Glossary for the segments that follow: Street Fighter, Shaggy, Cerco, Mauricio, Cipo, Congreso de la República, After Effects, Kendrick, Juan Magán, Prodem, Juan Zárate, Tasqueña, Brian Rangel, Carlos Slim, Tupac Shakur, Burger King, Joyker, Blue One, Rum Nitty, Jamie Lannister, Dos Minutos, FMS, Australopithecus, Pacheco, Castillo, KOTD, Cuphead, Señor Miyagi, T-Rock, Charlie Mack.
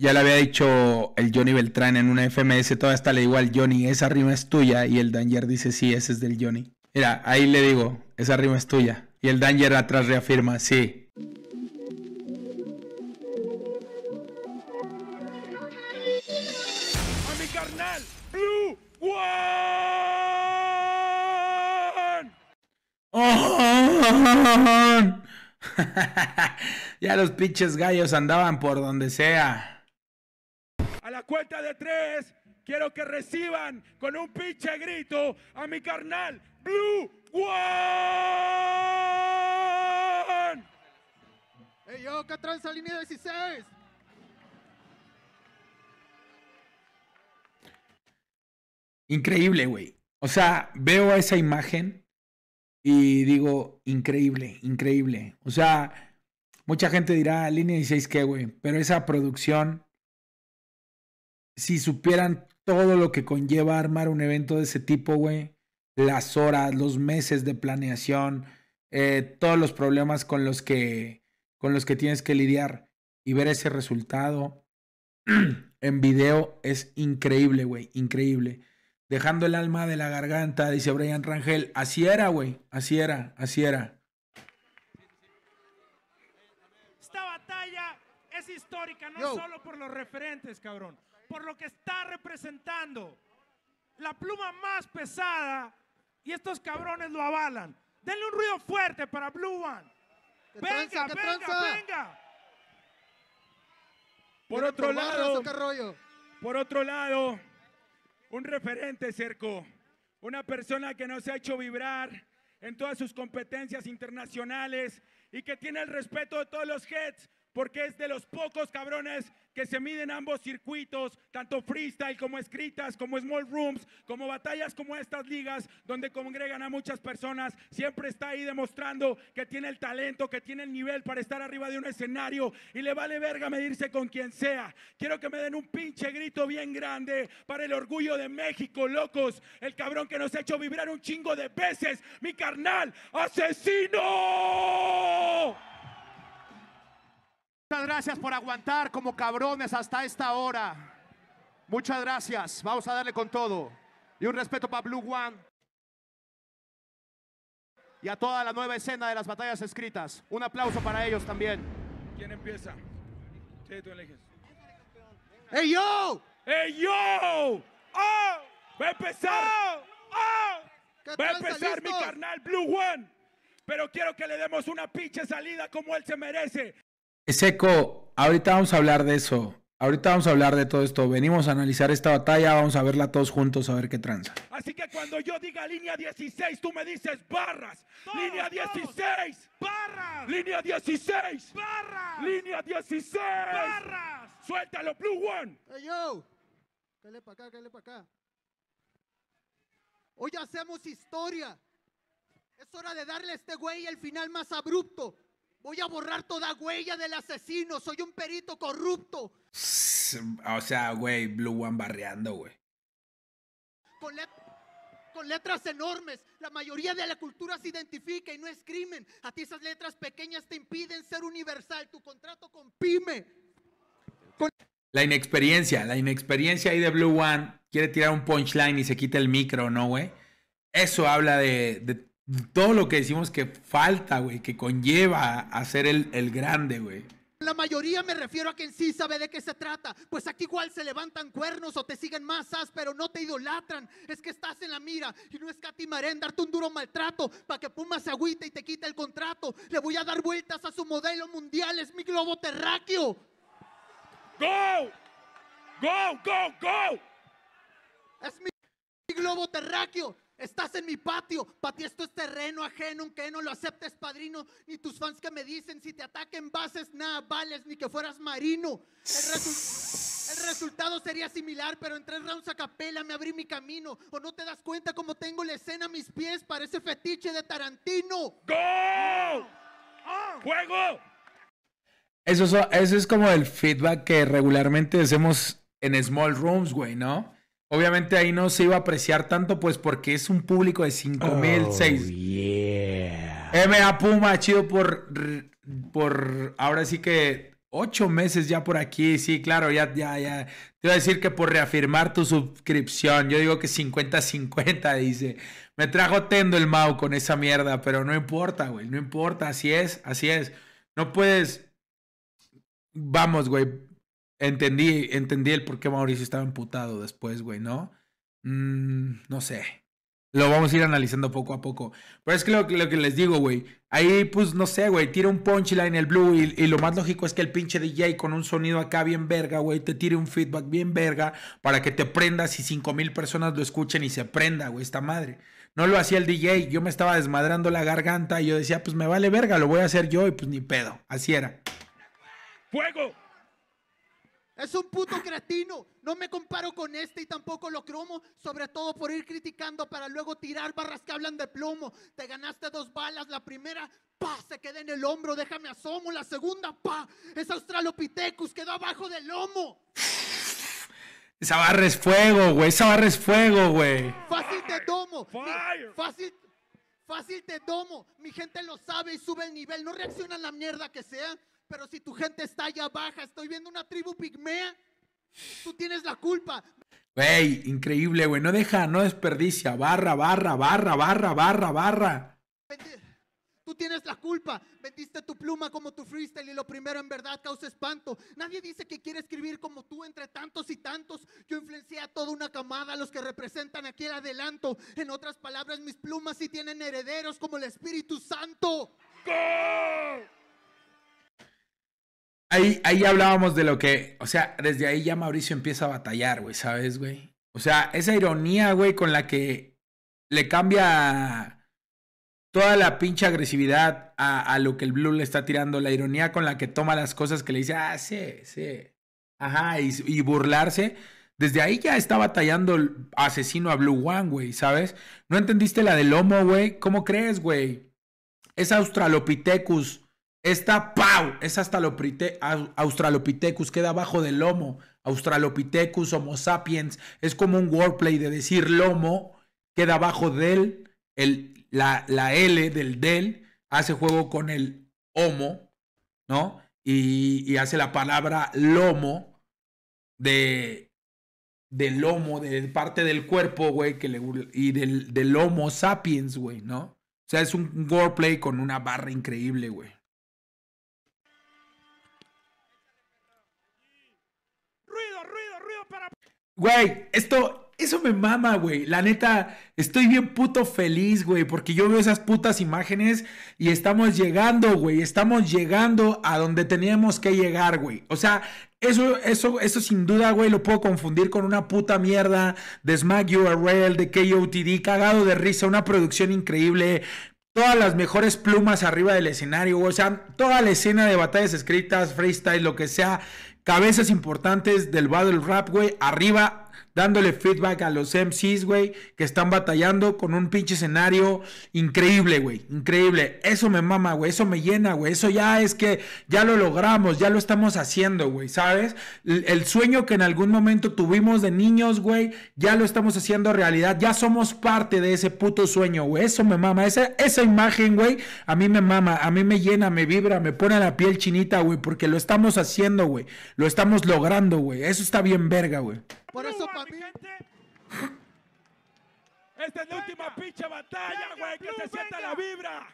Ya le había dicho el Johnny Beltrán en una FMS, toda esta le digo al Johnny, esa rima es tuya. Y el Danger dice, sí, ese es del Johnny. Mira, ahí le digo, esa rima es tuya. Y el Danger atrás reafirma, sí. A mi carnal, Blue One. Oh. Ya los pinches gallos andaban por donde sea. A la cuenta de tres, quiero que reciban con un pinche grito a mi carnal Blue One. ¡Ey, yo, que tranza, línea 16! Increíble, güey. O sea, veo esa imagen y digo, increíble, increíble. O sea, mucha gente dirá, línea 16, ¿qué, güey? Pero esa producción... Si supieran todo lo que conlleva armar un evento de ese tipo, güey, las horas, los meses de planeación, todos los problemas con los que tienes que lidiar y ver ese resultado en video es increíble, güey, increíble. Dejando el alma de la garganta, dice Brian Rangel, así era, güey, así era, así era. Esta batalla es histórica, no solo por los referentes, cabrón. Por lo que está representando la pluma más pesada y estos cabrones lo avalan. Denle un ruido fuerte para Blue One. Venga, venga, venga. Por otro lado, un referente, Cerco, una persona que nos ha hecho vibrar en todas sus competencias internacionales y que tiene el respeto de todos los heads, porque es de los pocos cabrones que se miden ambos circuitos, tanto freestyle como escritas, como small rooms, como batallas como estas ligas, donde congregan a muchas personas, siempre está ahí demostrando que tiene el talento, que tiene el nivel para estar arriba de un escenario y le vale verga medirse con quien sea. Quiero que me den un pinche grito bien grande para el orgullo de México, locos, el cabrón que nos ha hecho vibrar un chingo de veces, mi carnal, Asesino. Muchas gracias por aguantar como cabrones hasta esta hora. Muchas gracias. Vamos a darle con todo. Y un respeto para Blue One. Y a toda la nueva escena de las batallas escritas. Un aplauso para ellos también. ¿Quién empieza? Sí, tú eliges. ¡Ey, yo! ¡Ey, yo! ¡Oh! ¡Va a empezar! ¡Oh! ¡Va a empezar mi carnal Blue One! Pero quiero que le demos una pinche salida como él se merece. Seco, ahorita vamos a hablar de eso, ahorita vamos a hablar de todo esto, venimos a analizar esta batalla, vamos a verla todos juntos, a ver qué tranza. Así que cuando yo diga línea 16, tú me dices barras, todos, línea 16, todos. Barras, línea 16, barras, línea 16, barras, suéltalo Blue One. Hey yo, cállale para acá, cállale para acá. Hoy hacemos historia, es hora de darle a este güey el final más abrupto. Voy a borrar toda huella del asesino. Soy un perito corrupto. O sea, güey, Blue One barreando, güey. Con letras enormes. La mayoría de la cultura se identifica y no es crimen. A ti esas letras pequeñas te impiden ser universal. Tu contrato con Pyme. La inexperiencia ahí de Blue One. Quiere tirar un punchline y se quita el micro, ¿no, güey? Eso habla de todo lo que decimos que falta, güey, que conlleva hacer el grande, güey. La mayoría me refiero a quien sí sabe de qué se trata, pues aquí igual se levantan cuernos o te siguen masas, pero no te idolatran, es que estás en la mira y no escatimaré en darte un duro maltrato para que Puma se agüite y te quite el contrato, le voy a dar vueltas a su modelo mundial, es mi globo terráqueo. ¡Go! ¡Go, go, go! Es mi globo terráqueo. Estás en mi patio, para ti esto es terreno ajeno, aunque no lo aceptes padrino, ni tus fans que me dicen si te ataquen bases, nada vales, ni que fueras marino. El resultado sería similar, pero en 3 rounds a capela me abrí mi camino, o no te das cuenta cómo tengo la escena a mis pies, parece fetiche de Tarantino. ¡Gol! ¡Juego! Eso es como el feedback que regularmente hacemos en small rooms, güey, ¿no? Obviamente ahí no se iba a apreciar tanto, pues porque es un público de 5,006. Yeah. M.A. Puma, chido por ahora sí que 8 meses ya por aquí, sí, claro, ya. Te iba a decir que por reafirmar tu suscripción, yo digo que 50-50, dice. Me trajo tendo el Mau con esa mierda, pero no importa, güey, no importa, así es, así es. No puedes... Vamos, güey, entendí el por qué Mauricio estaba emputado después, güey, ¿no? No sé. Lo vamos a ir analizando poco a poco. Pero es que lo que les digo, güey. Ahí, pues, no sé, güey. Tira un punchline el Blue. Y lo más lógico es que el pinche DJ con un sonido acá bien verga, güey. Te tire un feedback bien verga para que te prendas y 5,000 personas lo escuchen y se prenda, güey, esta madre. No lo hacía el DJ. Yo me estaba desmadrando la garganta y yo decía, pues, me vale verga, lo voy a hacer yo. Y pues, ni pedo. Así era. ¡Fuego! Es un puto cretino, no me comparo con este y tampoco lo cromo, sobre todo por ir criticando para luego tirar barras que hablan de plomo. Te ganaste 2 balas, la primera, pa, se queda en el hombro, déjame asomo, la segunda, pa, es Australopithecus, quedó abajo del lomo. Esa barra es fuego, güey, esa barra es fuego, güey. Fácil te domo, fácil te domo, mi gente lo sabe y sube el nivel, no reacciona a la mierda que sea. Pero si tu gente está allá baja, estoy viendo una tribu pigmea, tú tienes la culpa. Güey, increíble, güey, no deja, no desperdicia, barra. Tú tienes la culpa, vendiste tu pluma como tu freestyle y lo primero en verdad causa espanto. Nadie dice que quiere escribir como tú entre tantos y tantos. Yo influencié a toda una camada, los que representan aquí el adelanto. En otras palabras, mis plumas sí tienen herederos como el Espíritu Santo. ¡Gol! Ahí hablábamos de lo que, o sea, desde ahí ya Mauricio empieza a batallar, güey, ¿sabes, güey? O sea, esa ironía, güey, con la que le cambia toda la pinche agresividad a lo que el Blue le está tirando, la ironía con la que toma las cosas que le dice, ah, sí, ajá, y burlarse. Desde ahí ya está batallando el asesino a Blue One, güey, ¿sabes? ¿No entendiste la del lomo, güey? ¿Cómo crees, güey? Es Australopithecus. Esta, ¡pau! Es Australopithecus, queda abajo del lomo. Australopithecus, Homo sapiens. Es como un wordplay de decir lomo, queda abajo del, la L del hace juego con el homo, ¿no? Y hace la palabra lomo de lomo, de parte del cuerpo, güey, y del Homo sapiens, güey, ¿no? O sea, es un wordplay con una barra increíble, güey. Güey, eso me mama, güey. La neta, estoy bien puto feliz, güey, porque yo veo esas putas imágenes y estamos llegando, güey. Estamos llegando a donde teníamos que llegar, güey. O sea, eso sin duda, güey, lo puedo confundir con una puta mierda de Smack URL, de KOTD, cagado de risa, una producción increíble. Todas las mejores plumas arriba del escenario, güey. O sea, toda la escena de batallas escritas, freestyle, lo que sea. Cabezas importantes del battle rap, güey, arriba, dándole feedback a los MCs, güey, que están batallando con un pinche escenario increíble, güey, increíble. Eso me mama, güey, eso me llena, güey, eso ya es que ya lo logramos, ya lo estamos haciendo, güey, ¿sabes? El sueño que en algún momento tuvimos de niños, güey, ya lo estamos haciendo realidad, ya somos parte de ese puto sueño, güey, eso me mama. Esa imagen, güey, a mí me mama, a mí me llena, me vibra, me pone la piel chinita, güey, porque lo estamos haciendo, güey, lo estamos logrando, güey, eso está bien verga, güey. Por eso, para mí, esta es la última pinche batalla, güey, que se sienta la vibra.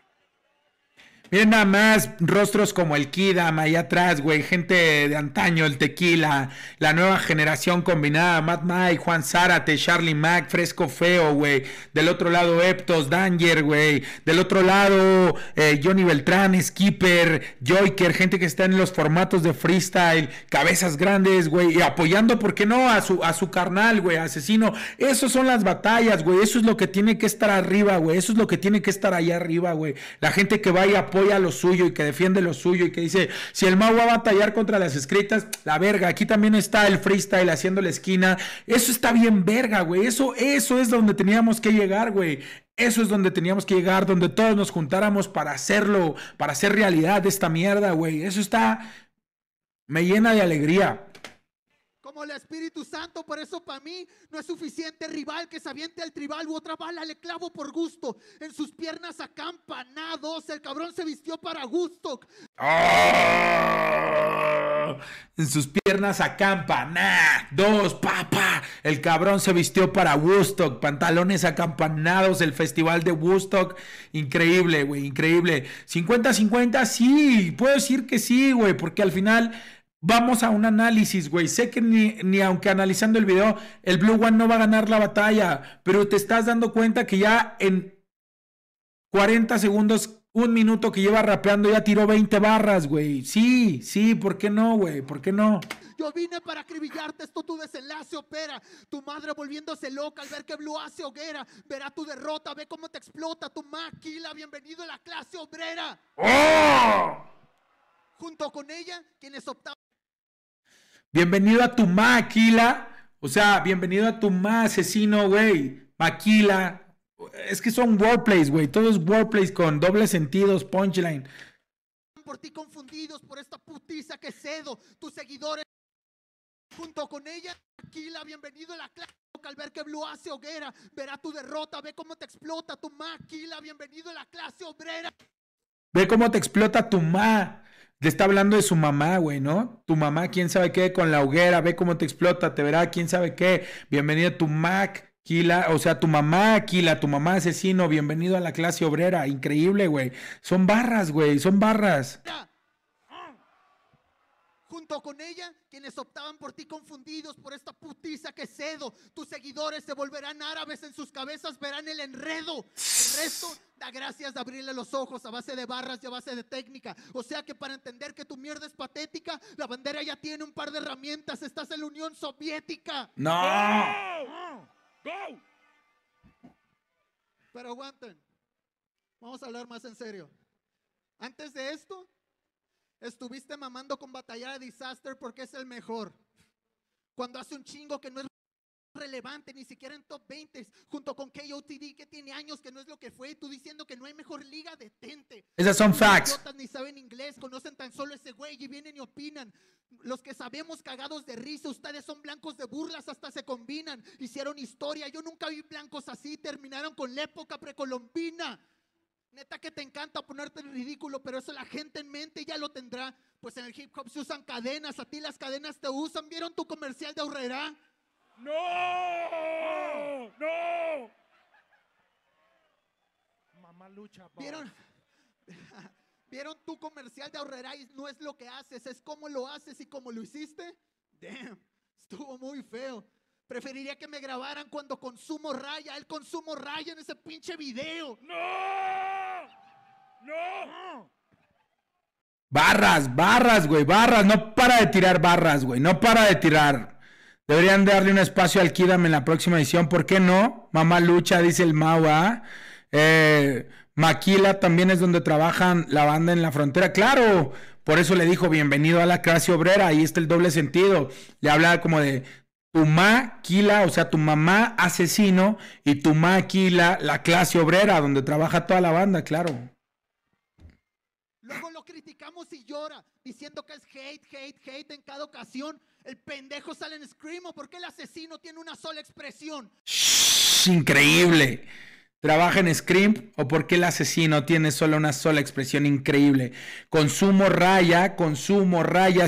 Miren nada más, rostros como el Kidam allá atrás, güey, gente de antaño, el Tequila, la nueva generación combinada, Mad Mike, Juan Zárate, Charlie Mack, Fresco Feo, güey, del otro lado Eptos, Danger, güey, del otro lado Johnny Beltrán, Skipper, Joyker, gente que está en los formatos de freestyle, cabezas grandes, güey, y apoyando, ¿por qué no? A su carnal, güey, asesino. Esas son las batallas, güey, eso es lo que tiene que estar arriba, güey, eso es lo que tiene que estar allá arriba, güey, la gente que vaya a apoya lo suyo y que defiende lo suyo y que dice, si el Mau va a batallar contra las escritas, la verga, aquí también está el freestyle haciendo la esquina, eso está bien verga, güey, eso es donde teníamos que llegar, güey, eso es donde teníamos que llegar, donde todos nos juntáramos para hacerlo, para hacer realidad esta mierda, güey, eso está, me llena de alegría. Como el Espíritu Santo, por eso para mí no es suficiente rival que se aviente al tribal u otra bala le clavo por gusto. En sus piernas acampanados, el cabrón se vistió para Woodstock. En sus piernas acampa, nah, dos, papá. El cabrón se vistió para Woodstock, pantalones acampanados, el festival de Woodstock. Increíble, güey, increíble. 50-50, sí, puedo decir que sí, güey, porque al final vamos a un análisis, güey. Sé que ni aunque analizando el video, el Blue One no va a ganar la batalla, pero te estás dando cuenta que ya en 40 segundos... Un minuto que lleva rapeando, ya tiró 20 barras, güey. Sí, sí, ¿por qué no, güey? ¿Por qué no? Yo vine para acribillarte, esto tu desenlace opera. Tu madre volviéndose loca al ver que Blue hace hoguera. Verá tu derrota, ve cómo te explota tu maquila. Bienvenido a la clase obrera. ¡Oh! Junto con ella, quienes optaban... Bienvenido a tu maquila. O sea, bienvenido a tu asesino, güey. Maquila. Es que son wordplays, güey. Todos wordplays con dobles sentidos, punchline. Por ti confundidos, por esta putiza que cedo. Tus seguidores, junto con ella, maquila. Bienvenido a la clase. Al ver que Blue hace hoguera, verá tu derrota. Ve cómo te explota tu maquila. Bienvenido a la clase obrera. Ve cómo te explota tu ma. Le está hablando de su mamá, güey, ¿no? Tu mamá, quién sabe qué, con la hoguera. Ve cómo te explota, te verá, quién sabe qué. Bienvenido a tu mac. Kila, o sea, tu mamá, Kila, tu mamá asesino, bienvenido a la clase obrera. Increíble, güey. Son barras, güey, son barras. Junto con ella, quienes optaban por ti confundidos por esta putiza que cedo. Tus seguidores se volverán árabes, en sus cabezas verán el enredo. El resto da gracias de abrirle los ojos a base de barras y a base de técnica. O sea que para entender que tu mierda es patética, la bandera ya tiene un par de herramientas. Estás en la Unión Soviética. ¡No! ¡Go! Pero aguanten, vamos a hablar más en serio. Antes de esto, estuviste mamando con batallar a Disaster porque es el mejor. Cuando hace un chingo que no es relevante, ni siquiera en top 20, junto con KOTD que tiene años que no es lo que fue, y tú diciendo que no hay mejor liga, detente. Esas son facts. Ni saben inglés, conocen tan solo ese güey y vienen y opinan. Los que sabemos cagados de risa, ustedes son blancos de burlas, hasta se combinan. Hicieron historia, yo nunca vi blancos así, terminaron con la época precolombina. Neta que te encanta ponerte en ridículo, pero eso la gente en mente ya lo tendrá. Pues en el hip hop se usan cadenas, a ti las cadenas te usan. ¿Vieron tu comercial de Aurrera? ¡No! ¡No! Mamá lucha. ¿Vieron? ¿Vieron tu comercial de Aurrera? Y no es lo que haces, es cómo lo haces y cómo lo hiciste. Damn, estuvo muy feo. Preferiría que me grabaran cuando consumo raya. El consumo raya en ese pinche video. ¡No! ¡No! Barras, barras, güey, barras. No para de tirar barras, güey, no para de tirar. Deberían darle un espacio al Kidam en la próxima edición. ¿Por qué no? Mamá lucha, dice el Mau, ¿ah? Maquila también es donde trabajan la banda en la frontera. ¡Claro! Por eso le dijo, bienvenido a la clase obrera. Ahí está el doble sentido. Le hablaba como de tu maquila, o sea, tu mamá asesino, y tu maquila, la clase obrera, donde trabaja toda la banda, claro. Luego lo criticamos y llora, diciendo que es hate, hate, hate en cada ocasión. El pendejo sale en screamo, porque el asesino tiene una sola expresión. Shhh, increíble. Trabaja en Scream, o porque el asesino tiene solo una sola expresión, increíble. Consumo raya,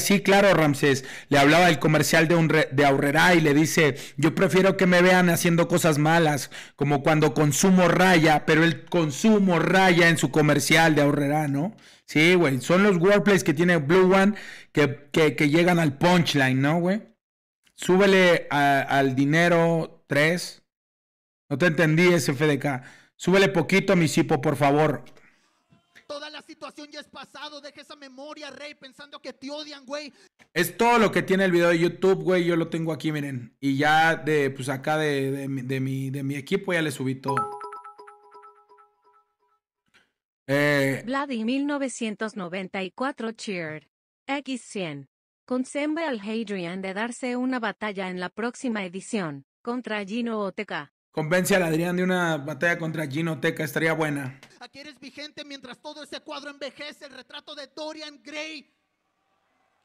sí, claro, Ramsés. Le hablaba del comercial de Aurrera y le dice, yo prefiero que me vean haciendo cosas malas, como cuando consumo raya, pero el consumo raya en su comercial de Aurrera, ¿no? Sí, güey, son los wordplays que tiene Blue One que llegan al punchline, ¿no, güey? Súbele al dinero 3... No te entendí, SFDK. Súbele poquito a mi Cipo, por favor. Toda la situación ya es pasado. Deja esa memoria, Rey, pensando que te odian, güey. Es todo lo que tiene el video de YouTube, güey. Yo lo tengo aquí, miren. Y ya, pues acá de mi equipo ya le subí todo. Vladi 1994 Cheer. X100. Consembra al Hadrian de darse una batalla en la próxima edición. Contra Gino OTK. Convence al Adrián de una batalla contra Gino OTK, estaría buena. Aquí eres vigente mientras todo ese cuadro envejece, el retrato de Dorian Gray.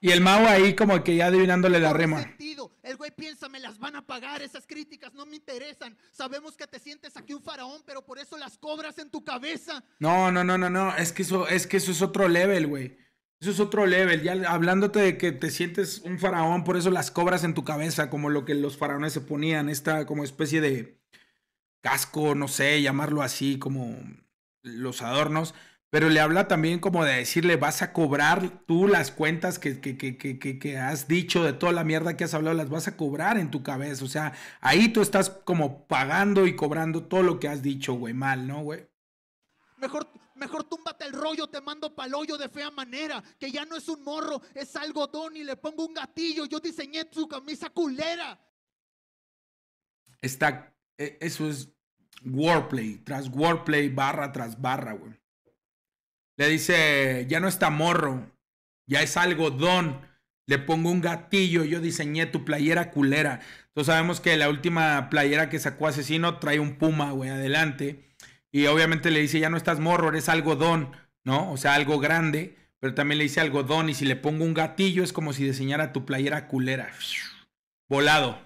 Y el Mau ahí como que ya adivinándole la rema. Sentido. El güey piensa, me las van a pagar, esas críticas no me interesan. Sabemos que te sientes aquí un faraón, pero por eso las cobras en tu cabeza. No, no, no, no, no, es que eso es otro level, güey. Eso es otro level, ya hablándote de que te sientes un faraón, por eso las cobras en tu cabeza, como lo que los faraones se ponían, esta como especie de casco, no sé, llamarlo así, como los adornos, pero le habla también como de decirle, vas a cobrar tú las cuentas que has dicho, de toda la mierda que has hablado, las vas a cobrar en tu cabeza, o sea, ahí tú estás como pagando y cobrando todo lo que has dicho, güey, mal, ¿no, güey? Mejor túmbate el rollo, te mando pa'l hoyo de fea manera, que ya no es un morro, es algodón y le pongo un gatillo, yo diseñé su camisa culera. Eso es wordplay, tras wordplay, barra tras barra, güey. Le dice, ya no está morro, ya es algodón, le pongo un gatillo, yo diseñé tu playera culera. Entonces sabemos que la última playera que sacó Asesino trae un puma, güey, adelante. Y obviamente le dice, ya no estás morro, eres algodón, ¿no? O sea, algo grande, pero también le dice algodón. Y si le pongo un gatillo, es como si diseñara tu playera culera. Volado.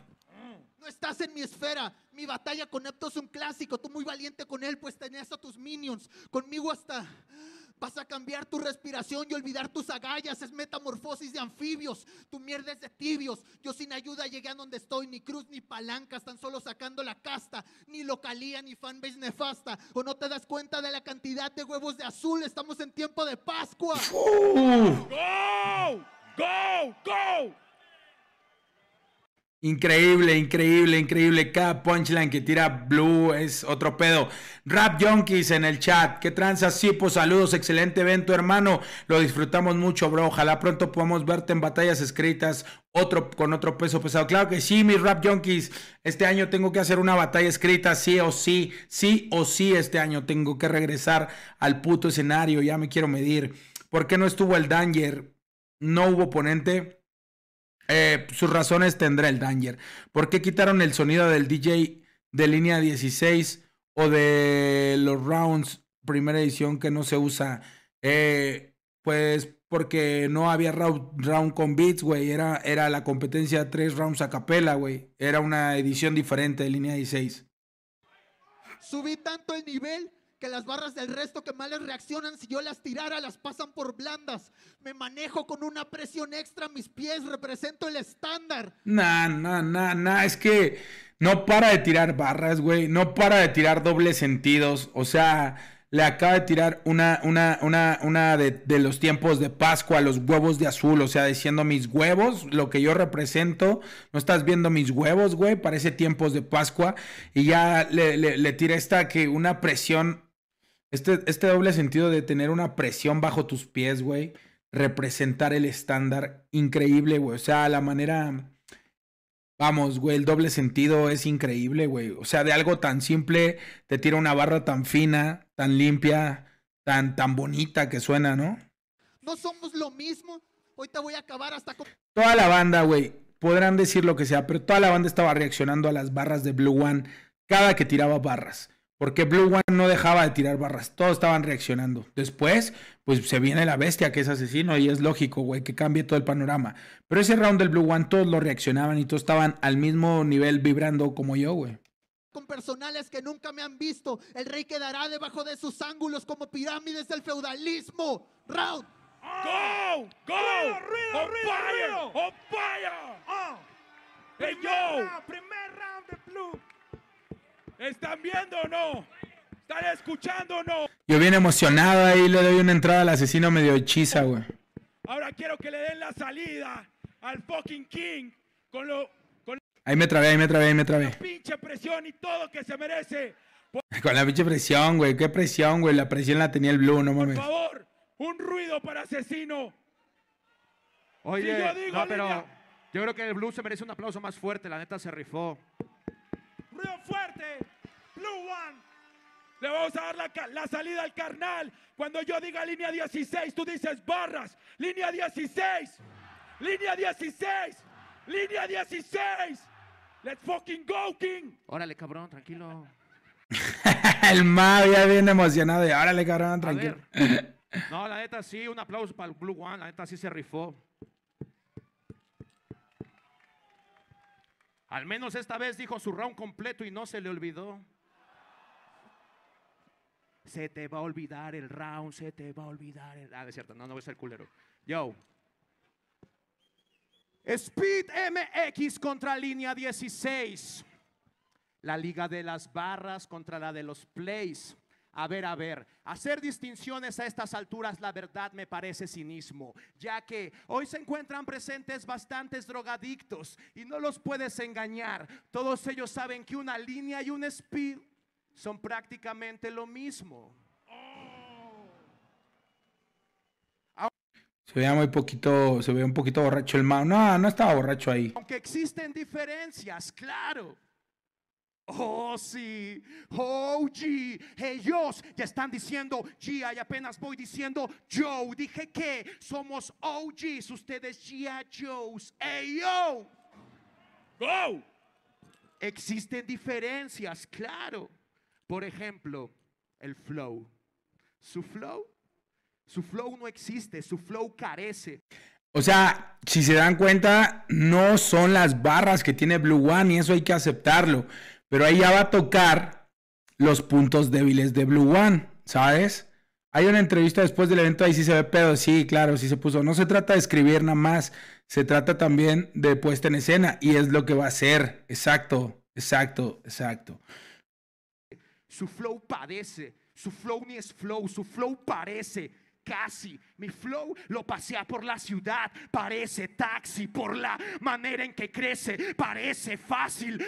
No estás en mi esfera. Mi batalla con Eptos es un clásico. Tú muy valiente con él, pues tenías a tus minions. Conmigo hasta... Vas a cambiar tu respiración y olvidar tus agallas. Es metamorfosis de anfibios. Tu mierda es de tibios. Yo sin ayuda llegué a donde estoy. Ni cruz ni palancas, tan solo sacando la casta. Ni localía ni fanbase nefasta. ¿O no te das cuenta de la cantidad de huevos de azul? Estamos en tiempo de Pascua. ¡Go! ¡Go! ¡Go! Increíble, increíble, increíble. Cada punchline que tira Blue es otro pedo. Rap Junkies en el chat. ¿Qué tranza, Cipo? Saludos, excelente evento, hermano. Lo disfrutamos mucho, bro. Ojalá pronto podamos verte en batallas escritas con otro peso pesado. Claro que sí, mis Rap Junkies. Este año tengo que hacer una batalla escrita, sí o sí. Sí o sí, este año tengo que regresar al puto escenario. Ya me quiero medir. ¿Por qué no estuvo el Danger? No hubo oponente. Sus razones tendrá el Danger. ¿Por qué quitaron el sonido del DJ de Línea 16 o de los rounds primera edición que no se usa? Pues porque no había round con beats, güey. Era la competencia de 3 rounds a capela, güey. Era una edición diferente de Línea 16. Subí tanto el nivel que las barras del resto que mal les reaccionan, si yo las tirara, las pasan por blandas. Me manejo con una presión extra a mis pies, represento el estándar. Nah, es que no para de tirar barras, güey. No para de tirar dobles sentidos. O sea, le acaba de tirar una de los tiempos de Pascua, los huevos de azul. O sea, diciendo mis huevos, lo que yo represento. No estás viendo mis huevos, güey. Parece tiempos de Pascua. Y ya le tira esta que una presión... Este doble sentido de tener una presión bajo tus pies, güey. Representar el estándar. Increíble, güey. O sea, la manera... Vamos, güey. El doble sentido es increíble, güey. O sea, de algo tan simple te tira una barra tan fina, tan limpia, tan bonita que suena, ¿no? No somos lo mismo. Hoy te voy a acabar hasta... Toda la banda, güey. Podrán decir lo que sea, pero toda la banda estaba reaccionando a las barras de Blue One cada que tiraba barras. Porque Blue One no dejaba de tirar barras. Todos estaban reaccionando. Después, pues se viene la bestia que es Asesino. Y es lógico, güey, que cambie todo el panorama. Pero ese round del Blue One, todos lo reaccionaban. Y todos estaban al mismo nivel vibrando como yo, güey. Con personales que nunca me han visto. El rey quedará debajo de sus ángulos como pirámides del feudalismo. Round. ¡Go! ¡Go! ¡Ruido! ¡Oh, vaya! ¡Hey, yo! ¡Primer round de Blue! ¿Están viendo o no? ¿Están escuchando o no? Yo bien emocionado ahí le doy una entrada al Asesino medio hechiza, güey. Ahora quiero que le den la salida al fucking King con lo... Con... Ahí me trabé. Con la pinche presión y todo que se merece. Por... Con la pinche presión, güey. ¿Qué presión, güey? La presión la tenía el Blue, no mames. Por favor, un ruido para Asesino. Oye, si yo digo, no, pero... Línea... Yo creo que el Blue se merece un aplauso más fuerte. La neta se rifó. Ruido fuerte, Blue One. Le vamos a dar la salida al carnal. Cuando yo diga línea 16, tú dices barras. Línea 16. Línea 16. Línea 16. Let's fucking go, King. Órale, cabrón, tranquilo. El Mau ya bien emocionado. Y órale, cabrón, tranquilo. No, la neta sí, un aplauso para el Blue One. La neta sí se rifó. Al menos esta vez dijo su round completo y no se le olvidó. se te va a olvidar el round, se te va a olvidar el... Ah, es cierto, no voy a ser culero. Yo. Speed MX contra Línea 16. La liga de las barras contra la de los plays. A ver, hacer distinciones a estas alturas, la verdad me parece cinismo, ya que hoy se encuentran presentes bastantes drogadictos y no los puedes engañar. Todos ellos saben que una línea y un speed son prácticamente lo mismo. Se veía muy poquito, se veía un poquito borracho el man. No, no estaba borracho ahí. Aunque existen diferencias, claro. Oh, sí, oh, G, ellos ya están diciendo Gia y apenas voy diciendo Joe. Dije que somos OGs, ustedes Gia Joes. Hey, yo, go. Existen diferencias, claro. Por ejemplo, el flow. Su flow no existe, su flow carece. O sea, si se dan cuenta, no son las barras que tiene Blue One y eso hay que aceptarlo. Pero ahí ya va a tocar los puntos débiles de Blue One, ¿sabes? Hay una entrevista después del evento, ahí sí se ve pedo, sí, claro, sí se puso. No se trata de escribir nada más, se trata también de puesta en escena y es lo que va a hacer. Exacto, exacto, exacto. Su flow padece, su flow ni es flow, su flow parece, casi. Mi flow lo pasea por la ciudad, parece taxi, por la manera en que crece, parece fácil.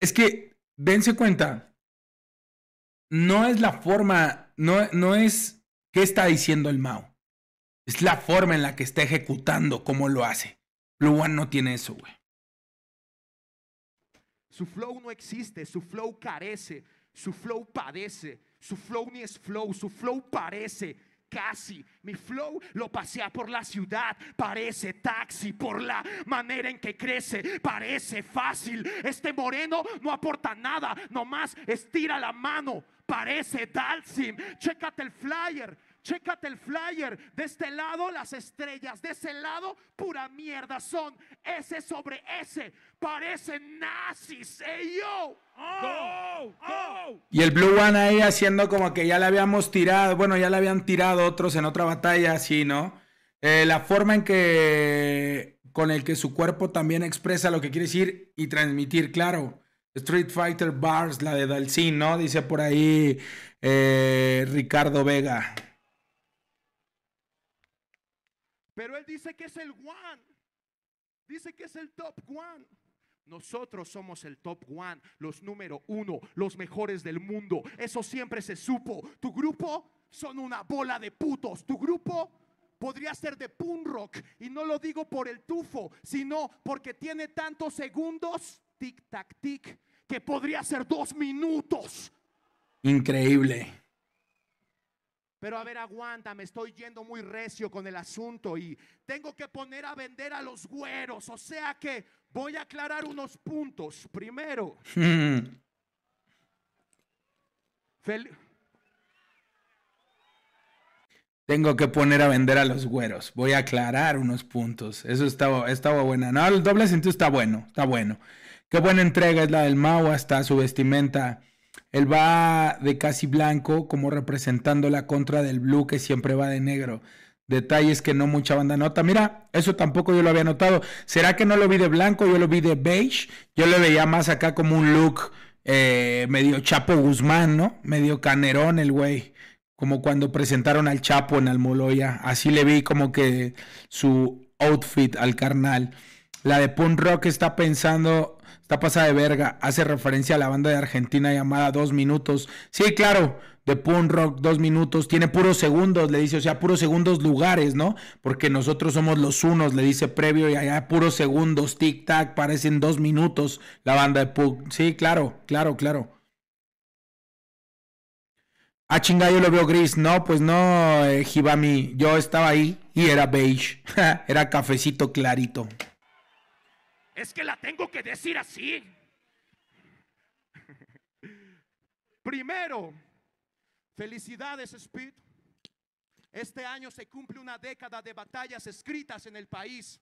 Es que, dense cuenta, no es la forma, no es qué está diciendo el Mao. Es la forma en la que está ejecutando, cómo lo hace. Blue One no tiene eso, güey. Su flow no existe, su flow carece, su flow padece, su flow ni es flow, su flow parece. Casi, mi flow lo pasea por la ciudad, parece taxi, por la manera en que crece, parece fácil. Este moreno no aporta nada, nomás estira la mano, parece Dalsim. Chécate el flyer, de este lado las estrellas, de ese lado pura mierda, son S sobre S, parecen nazis, ey yo. Oh, oh. Y el Blue One ahí haciendo como que ya le habíamos tirado, bueno, ya le habían tirado otros en otra batalla, así, ¿no? La forma en que, con el que su cuerpo también expresa lo que quiere decir y transmitir, claro. Street Fighter Bars, la de Dalcín, ¿no? Dice por ahí Ricardo Vega. Pero él dice que es el one, dice que es el top one. Nosotros somos el top one, los número uno, los mejores del mundo. Eso siempre se supo. Tu grupo son una bola de putos. Tu grupo podría ser de punk rock. Y no lo digo por el tufo, sino porque tiene tantos segundos, tic tac tic, que podría ser 2 minutos. Increíble. Pero a ver, aguanta, me estoy yendo muy recio con el asunto y tengo que poner a vender a los güeros, o sea que voy a aclarar unos puntos. Primero, tengo que poner a vender a los güeros, voy a aclarar unos puntos, eso estaba buena. No, el doble sentido está bueno, está bueno. Qué buena entrega es la del Mau, hasta su vestimenta. Él va de casi blanco, como representando la contra del Blue, que siempre va de negro. Detalles que no mucha banda nota. Mira, eso tampoco yo lo había notado. ¿Será que no lo vi de blanco? Yo lo vi de beige. Yo lo veía más acá como un look medio Chapo Guzmán, ¿no? Medio canerón el güey. Como cuando presentaron al Chapo en Almoloya. Así le vi como que su outfit al carnal. La de punk rock está pensando... Está pasada de verga, hace referencia a la banda de Argentina llamada Dos Minutos. Sí, claro, de punk rock, 2 minutos, tiene puros segundos, le dice, o sea, puros segundos lugares, ¿no? Porque nosotros somos los unos, le dice previo, y allá puros segundos, tic-tac, parecen 2 minutos la banda de punk. Sí, claro, claro, claro. Ah, chinga, yo lo veo gris. No, pues no, Hibami, yo estaba ahí y era beige, era cafecito clarito. Es que la tengo que decir así. Primero, felicidades, Speed. Este año se cumple una década de batallas escritas en el país.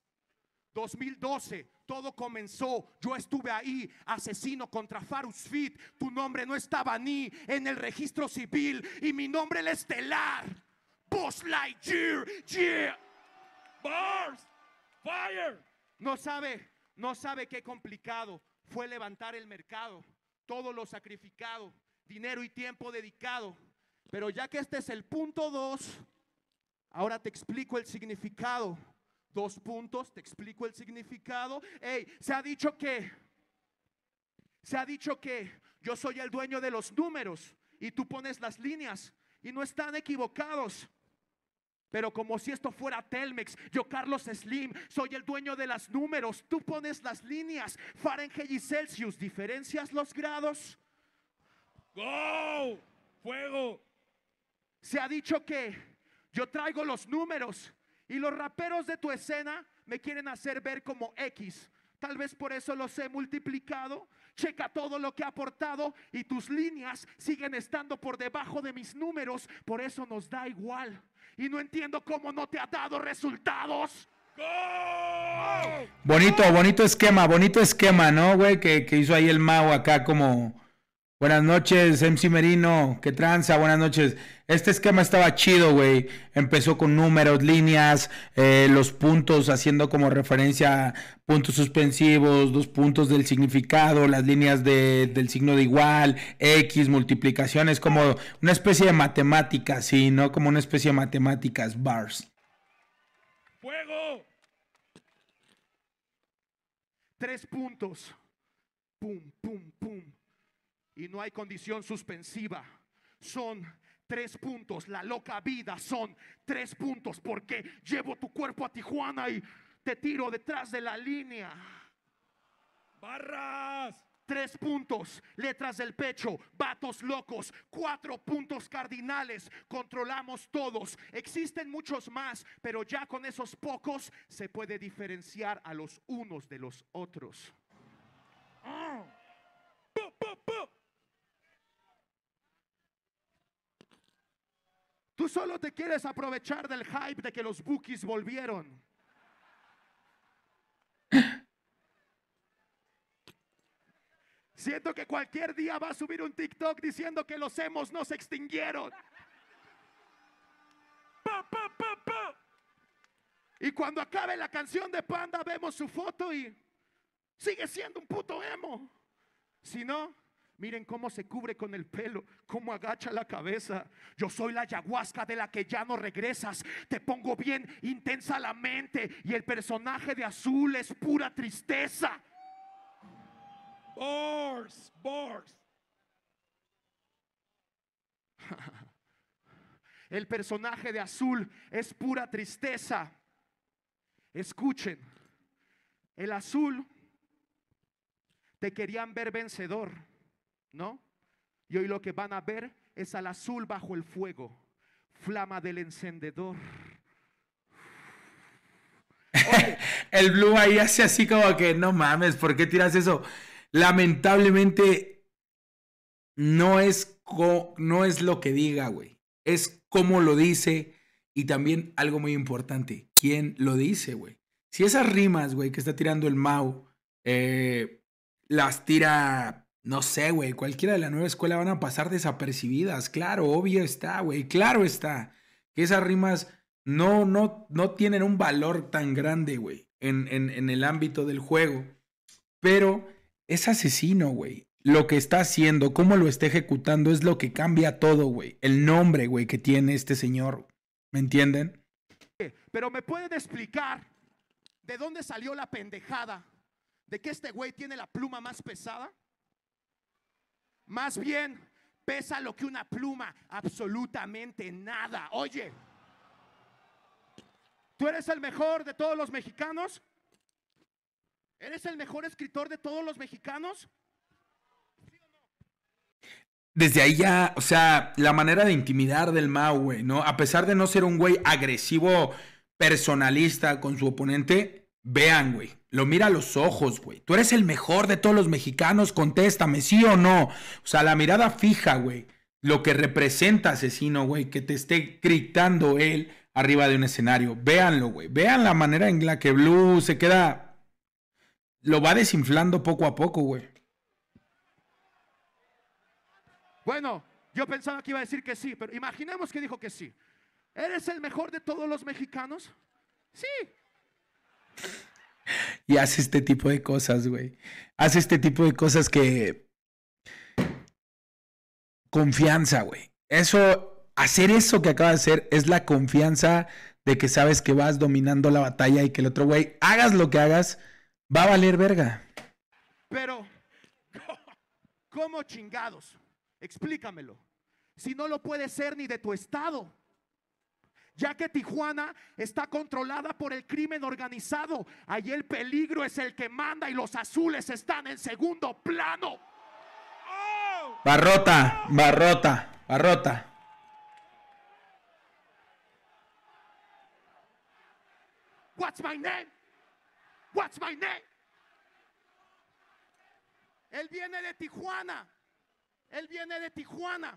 2012, todo comenzó, yo estuve ahí, Asesino contra Farus Fit, tu nombre no estaba ni en el registro civil y mi nombre el estelar, Buzz Lightyear, yeah, bars, fire. No sabe qué complicado fue levantar el mercado, todo lo sacrificado, dinero y tiempo dedicado, pero ya que este es el punto 2, ahora te explico el significado. Dos puntos, te explico el significado. Hey, se ha dicho que yo soy el dueño de los números y tú pones las líneas y no están equivocados. Pero como si esto fuera Telmex, yo Carlos Slim soy el dueño de los números, tú pones las líneas, Fahrenheit y Celsius, diferencias los grados. ¡Go! ¡Fuego! Se ha dicho que yo traigo los números. Y los raperos de tu escena me quieren hacer ver como X. Tal vez por eso los he multiplicado. Checa todo lo que he aportado y tus líneas siguen estando por debajo de mis números. Por eso nos da igual. Y no entiendo cómo no te ha dado resultados. ¡Gol! Bonito, bonito esquema, ¿no, güey? Que hizo ahí el Mau acá como... Buenas noches, MC Merino, qué tranza, buenas noches. Este esquema estaba chido, güey. Empezó con números, líneas, los puntos, haciendo como referencia puntos suspensivos, dos puntos del significado, las líneas del signo de igual, X, multiplicaciones, como una especie de matemáticas, ¿sí? ¿No? Como una especie de matemáticas, bars. ¡Fuego! 3 puntos. Pum, pum, pum. Y no hay condición suspensiva, son 3 puntos, la loca vida, son 3 puntos, porque llevo tu cuerpo a Tijuana y te tiro detrás de la línea. Barras. 3 puntos, letras del pecho, vatos locos, 4 puntos cardinales, controlamos todos. Existen muchos más, pero ya con esos pocos se puede diferenciar a los unos de los otros. Oh. ¡Pup, pup, pup! Tú solo te quieres aprovechar del hype de que los Bookies volvieron. Siento que cualquier día va a subir un TikTok diciendo que los emos no se extinguieron. Pa, pa, pa, pa. Y cuando acabe la canción de Panda vemos su foto y sigue siendo un puto emo. Si no... Miren cómo se cubre con el pelo, cómo agacha la cabeza. Yo soy la ayahuasca de la que ya no regresas. Te pongo bien intensa la mente y el personaje de azul es pura tristeza. Bors, bors. El personaje de azul es pura tristeza. Escuchen, el azul te querían ver vencedor, ¿no? Y hoy lo que van a ver es al azul bajo el fuego, flama del encendedor. Oye, el Blue ahí hace así como que no mames, ¿por qué tiras eso? Lamentablemente no es lo que diga, güey, es cómo lo dice y también algo muy importante, quién lo dice, güey. Si esas rimas, güey, que está tirando el Mau, las tira... No sé, güey, cualquiera de la nueva escuela van a pasar desapercibidas, claro, obvio está, güey, claro está. Que esas rimas no tienen un valor tan grande, güey, en el ámbito del juego. Pero es Asesino, güey. Lo que está haciendo, cómo lo está ejecutando es lo que cambia todo, güey. El nombre, güey, que tiene este señor, ¿me entienden? Pero me pueden explicar de dónde salió la pendejada de que este güey tiene la pluma más pesada. Más bien, pesa lo que una pluma, absolutamente nada. Oye, ¿tú eres el mejor de todos los mexicanos? ¿Eres el mejor escritor de todos los mexicanos? Desde ahí ya, o sea, la manera de intimidar del Mau, güey, ¿no? A pesar de no ser un güey agresivo, personalista con su oponente, vean, güey. Lo mira a los ojos, güey. Tú eres el mejor de todos los mexicanos, contéstame, ¿sí o no? O sea, la mirada fija, güey. Lo que representa Asesino, güey, que te esté gritando él arriba de un escenario. Véanlo, güey. Vean la manera en la que Blue se queda... Lo va desinflando poco a poco, güey. Bueno, yo pensaba que iba a decir que sí, pero imaginemos que dijo que sí. ¿Eres el mejor de todos los mexicanos? Sí. Y hace este tipo de cosas, güey. Hace este tipo de cosas que... Confianza, güey. Eso, hacer eso que acaba de hacer es la confianza de que sabes que vas dominando la batalla y que el otro güey, hagas lo que hagas, va a valer verga. Pero, ¿cómo chingados? Explícamelo. Si no lo puede ser ni de tu estado. Ya que Tijuana está controlada por el crimen organizado. Allí el peligro es el que manda y los azules están en segundo plano. ¡Oh! Barrota, Barrota, Barrota. What's my name? What's my name? Él viene de Tijuana. Él viene de Tijuana.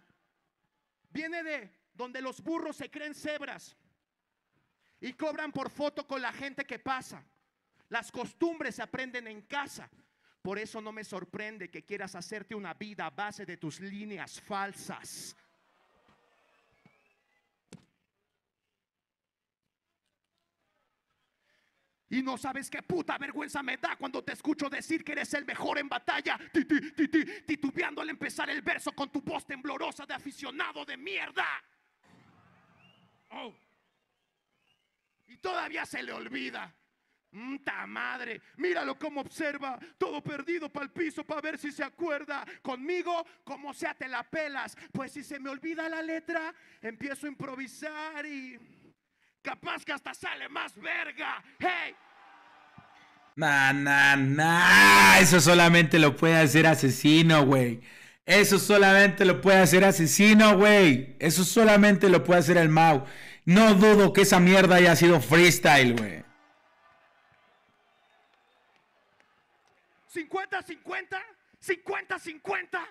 Viene de... donde los burros se creen cebras y cobran por foto con la gente que pasa. Las costumbres se aprenden en casa. Por eso no me sorprende que quieras hacerte una vida a base de tus líneas falsas. Y no sabes qué puta vergüenza me da cuando te escucho decir que eres el mejor en batalla, titubeando al empezar el verso con tu voz temblorosa de aficionado de mierda. Oh. Y todavía se le olvida. ¡Mta madre! Míralo como observa, todo perdido para el piso para ver si se acuerda. Conmigo, como sea, te la pelas. Pues si se me olvida la letra, empiezo a improvisar y... capaz que hasta sale más verga. ¡Hey! Nah, nah, nah. Eso solamente lo puede hacer Asesino, güey. Eso solamente lo puede hacer Asesino, güey. Eso solamente lo puede hacer el Mau. No dudo que esa mierda haya sido freestyle, güey. 50-50, 50-50.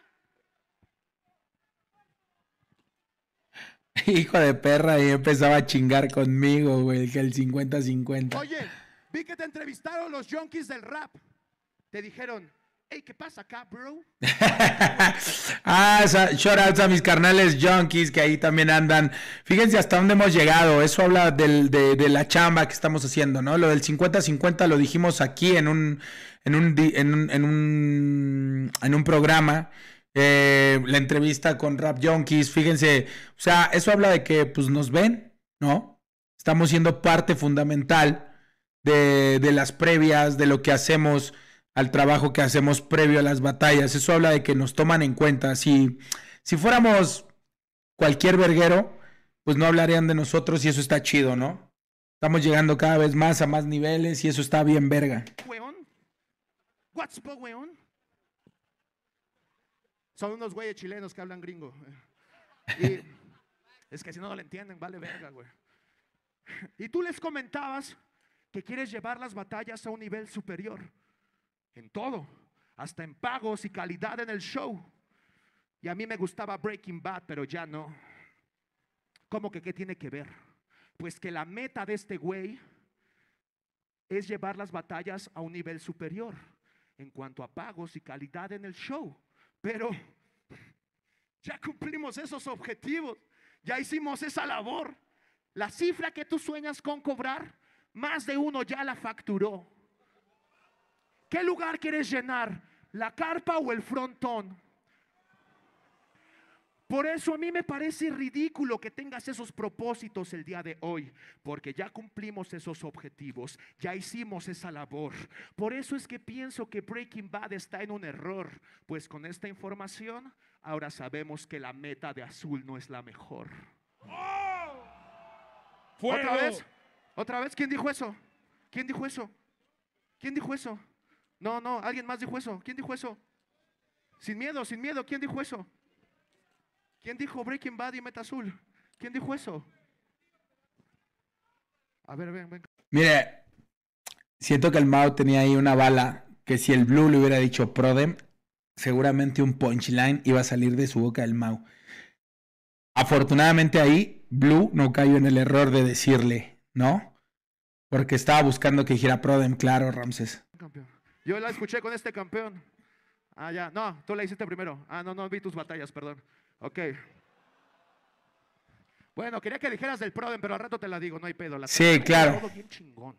Hijo de perra, y empezaba a chingar conmigo, güey, que el 50-50. Oye, vi que te entrevistaron los junkies del rap. Te dijeron... Hey, ¿qué pasa acá, bro? Shout out a mis carnales junkies que ahí también andan. Fíjense hasta dónde hemos llegado. Eso habla de la chamba que estamos haciendo, ¿no? Lo del 50-50 lo dijimos aquí en un programa. La entrevista con Rap Junkies. Fíjense, o sea, eso habla de que pues nos ven, ¿no? Estamos siendo parte fundamental de las previas, de lo que hacemos, al trabajo que hacemos previo a las batallas. Eso habla de que nos toman en cuenta. Si fuéramos cualquier verguero, pues no hablarían de nosotros y eso está chido, ¿no? Estamos llegando cada vez más a más niveles y eso está bien verga. Son unos güeyes chilenos que hablan gringo. Y es que si no lo entienden, vale verga, güey. Y tú les comentabas que quieres llevar las batallas a un nivel superior. En todo, hasta en pagos y calidad en el show. Y a mí me gustaba Breaking Bad, pero ya no. ¿Cómo que qué tiene que ver? Pues que la meta de este güey es llevar las batallas a un nivel superior en cuanto a pagos y calidad en el show. Pero ya cumplimos esos objetivos, ya hicimos esa labor. La cifra que tú sueñas con cobrar, más de uno ya la facturó. ¿Qué lugar quieres llenar? ¿La carpa o el frontón? Por eso a mí me parece ridículo que tengas esos propósitos el día de hoy, porque ya cumplimos esos objetivos, ya hicimos esa labor. Por eso es que pienso que Breaking Bad está en un error, pues con esta información ahora sabemos que la meta de azul no es la mejor. ¡Oh! ¡Fuego! ¿Otra vez? ¿Otra vez? ¿Quién dijo eso? ¿Quién dijo eso? ¿Quién dijo eso? No, no, alguien más dijo eso. ¿Quién dijo eso? Sin miedo, sin miedo. ¿Quién dijo eso? ¿Quién dijo Breaking Bad y Meta Azul? ¿Quién dijo eso? A ver, ven, ven. Mire, siento que el Mau tenía ahí una bala que si el Blue le hubiera dicho Prodem, seguramente un punchline iba a salir de su boca del Mau. Afortunadamente ahí Blue no cayó en el error de decirle, ¿no? Porque estaba buscando que dijera Prodem, claro, Ramses. Yo la escuché con este campeón. Ah, ya. No, tú la hiciste primero. Ah, no, no vi tus batallas, perdón. Ok. Bueno, quería que dijeras del Prodem, pero al rato te la digo, no hay pedo. La sí, claro. Todo bien chingón.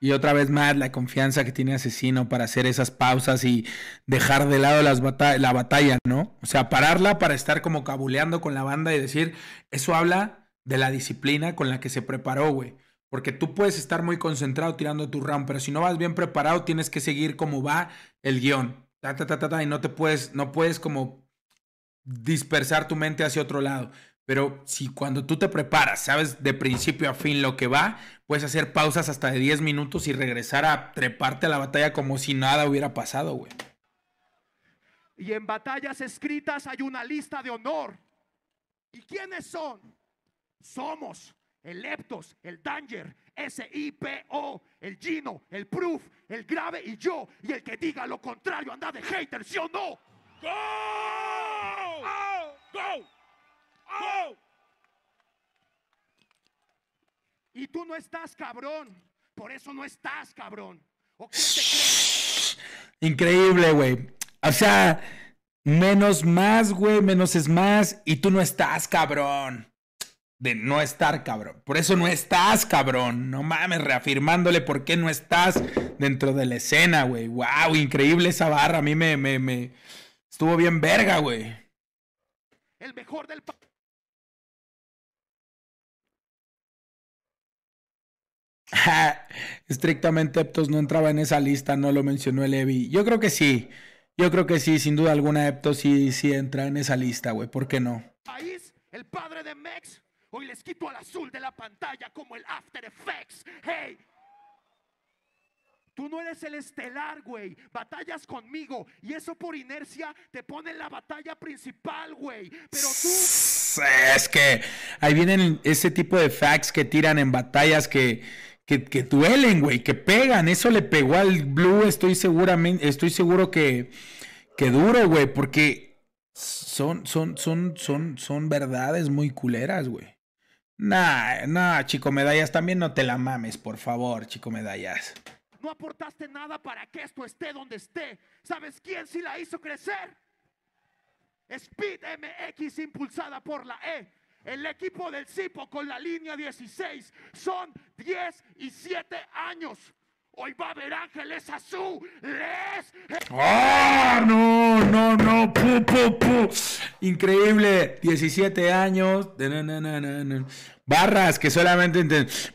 Y otra vez más la confianza que tiene Asesino para hacer esas pausas y dejar de lado las la batalla, ¿no? O sea, pararla para estar como cabuleando con la banda y decir, eso habla de la disciplina con la que se preparó, güey. Porque tú puedes estar muy concentrado tirando tu round, pero si no vas bien preparado tienes que seguir como va el guión. Ta, ta, ta, ta, ta, y no puedes como dispersar tu mente hacia otro lado. Pero si cuando tú te preparas, sabes de principio a fin lo que va, puedes hacer pausas hasta de 10 minutos y regresar a treparte a la batalla como si nada hubiera pasado, güey. Y en batallas escritas hay una lista de honor. ¿Y quiénes son? Somos el Eptos, el Danger, SIPO, el Gino, el Proof, el Grave y yo. Y el que diga lo contrario anda de hater, ¿sí o no? ¡Go! ¡Oh! ¡Go! ¡Oh! Y tú no estás, cabrón. Por eso no estás, cabrón. ¿O qué te crees? Increíble, güey. O sea, menos más, güey. Menos es más. Y tú no estás, cabrón. De no estar, cabrón. Por eso no estás, cabrón. No mames, reafirmándole por qué no estás dentro de la escena, güey. Wow, increíble esa barra. A mí me estuvo bien verga, güey. El mejor del país. Estrictamente Eptos no entraba en esa lista, no lo mencionó el Evi. Yo creo que sí, sin duda alguna Eptos sí entra en esa lista, güey, ¿por qué no? País, el padre de Mex, hoy les quito al azul de la pantalla como el After Effects, hey. Tú no eres el estelar, güey. Batallas conmigo. Y eso por inercia te pone en la batalla principal, güey. Pero tú... Es que ahí vienen ese tipo de facts que tiran en batallas que duelen, güey. Que pegan. Eso le pegó al Blue. Estoy seguro que duro, güey. Porque son verdades muy culeras, güey. Nah, Chico Medallas. También no te la mames, por favor, Chico Medallas. No aportaste nada para que esto esté donde esté. ¿Sabes quién sí la hizo crecer? Speed MX impulsada por la E. El equipo del Cipo con la línea 16. Son 10 y 7 años. Hoy va a haber Ángeles Azules. ¡Ah! ¡Oh, no, no, no! ¡Pu, pu, pu! Increíble. 17 años. Barras que solamente...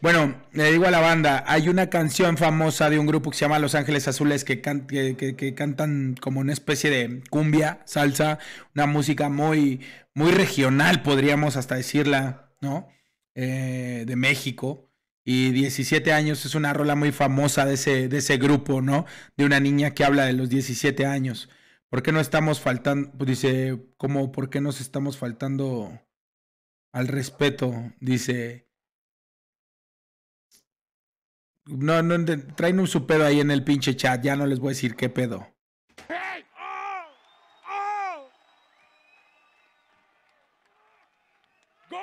Bueno, le digo a la banda, hay una canción famosa de un grupo que se llama Los Ángeles Azules que cantan como una especie de cumbia, salsa, una música muy, muy regional, podríamos hasta decirla, ¿no? De México. Y 17 años es una rola muy famosa de ese grupo, ¿no? De una niña que habla de los 17 años. ¿Por qué no estamos faltando? Pues dice, como, ¿por qué nos estamos faltando al respeto? Dice, no, traen un su pedo ahí en el pinche chat, ya no les voy a decir qué pedo. ¡Hey! ¡Oh! ¡Oh! ¡Go!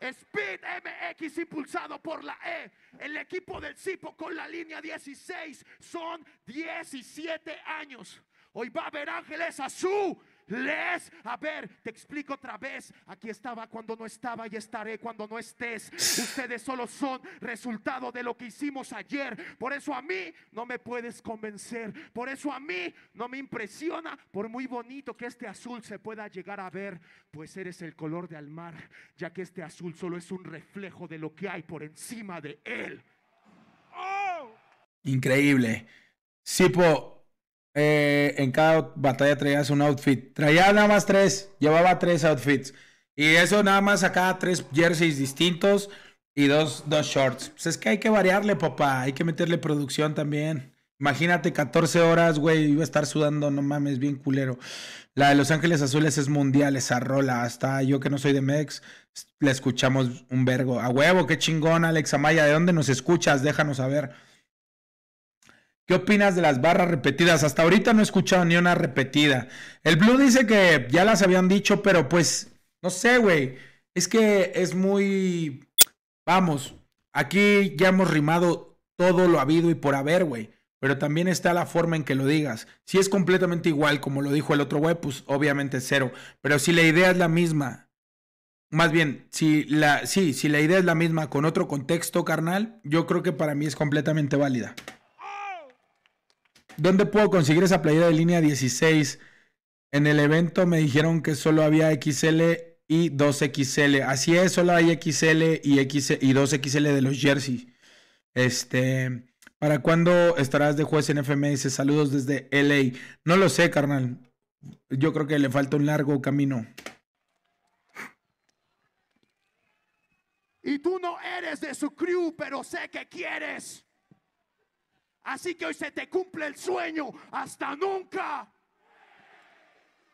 Speed MX impulsado por la E. El equipo del Cipo con la línea 16. Son 17 años. Hoy va a haber Ángeles Azul. Les, a ver, te explico otra vez. Aquí estaba cuando no estaba y estaré cuando no estés. Ustedes solo son resultado de lo que hicimos ayer. Por eso a mí no me puedes convencer. Por eso a mí no me impresiona, por muy bonito que este azul se pueda llegar a ver. Pues eres el color del mar, ya que este azul solo es un reflejo de lo que hay por encima de él. ¡Oh! Increíble. Cipo. En cada batalla traías un outfit. Traía nada más 3. Llevaba 3 outfits. Y eso nada más acá 3 jerseys distintos. Y dos shorts. Pues es que hay que variarle, papá. Hay que meterle producción también. Imagínate 14 horas, güey. Iba a estar sudando, no mames, bien culero. La de Los Ángeles Azules es mundial. Esa rola, hasta yo que no soy de Mex la escuchamos un vergo. A huevo, qué chingón, Alex Amaya. ¿De dónde nos escuchas? Déjanos saber. ¿Qué opinas de las barras repetidas? Hasta ahorita no he escuchado ni una repetida. El Blue dice que ya las habían dicho, pero pues, no sé, güey. Es que es muy... Vamos, aquí ya hemos rimado todo lo habido y por haber, güey. Pero también está la forma en que lo digas. Si es completamente igual, como lo dijo el otro güey, pues obviamente cero. Pero si la idea es la misma, más bien, si la idea es la misma con otro contexto, carnal, yo creo que para mí es completamente válida. ¿Dónde puedo conseguir esa playera de línea 16? En el evento me dijeron que solo había XL y 2XL. Así es, solo hay XL y 2XL de los jerseys. ¿Para cuándo estarás de juez en FMS? Saludos desde LA. No lo sé, carnal. Yo creo que le falta un largo camino. Y tú no eres de su crew, pero sé que quieres. Así que hoy se te cumple el sueño. ¡Hasta nunca!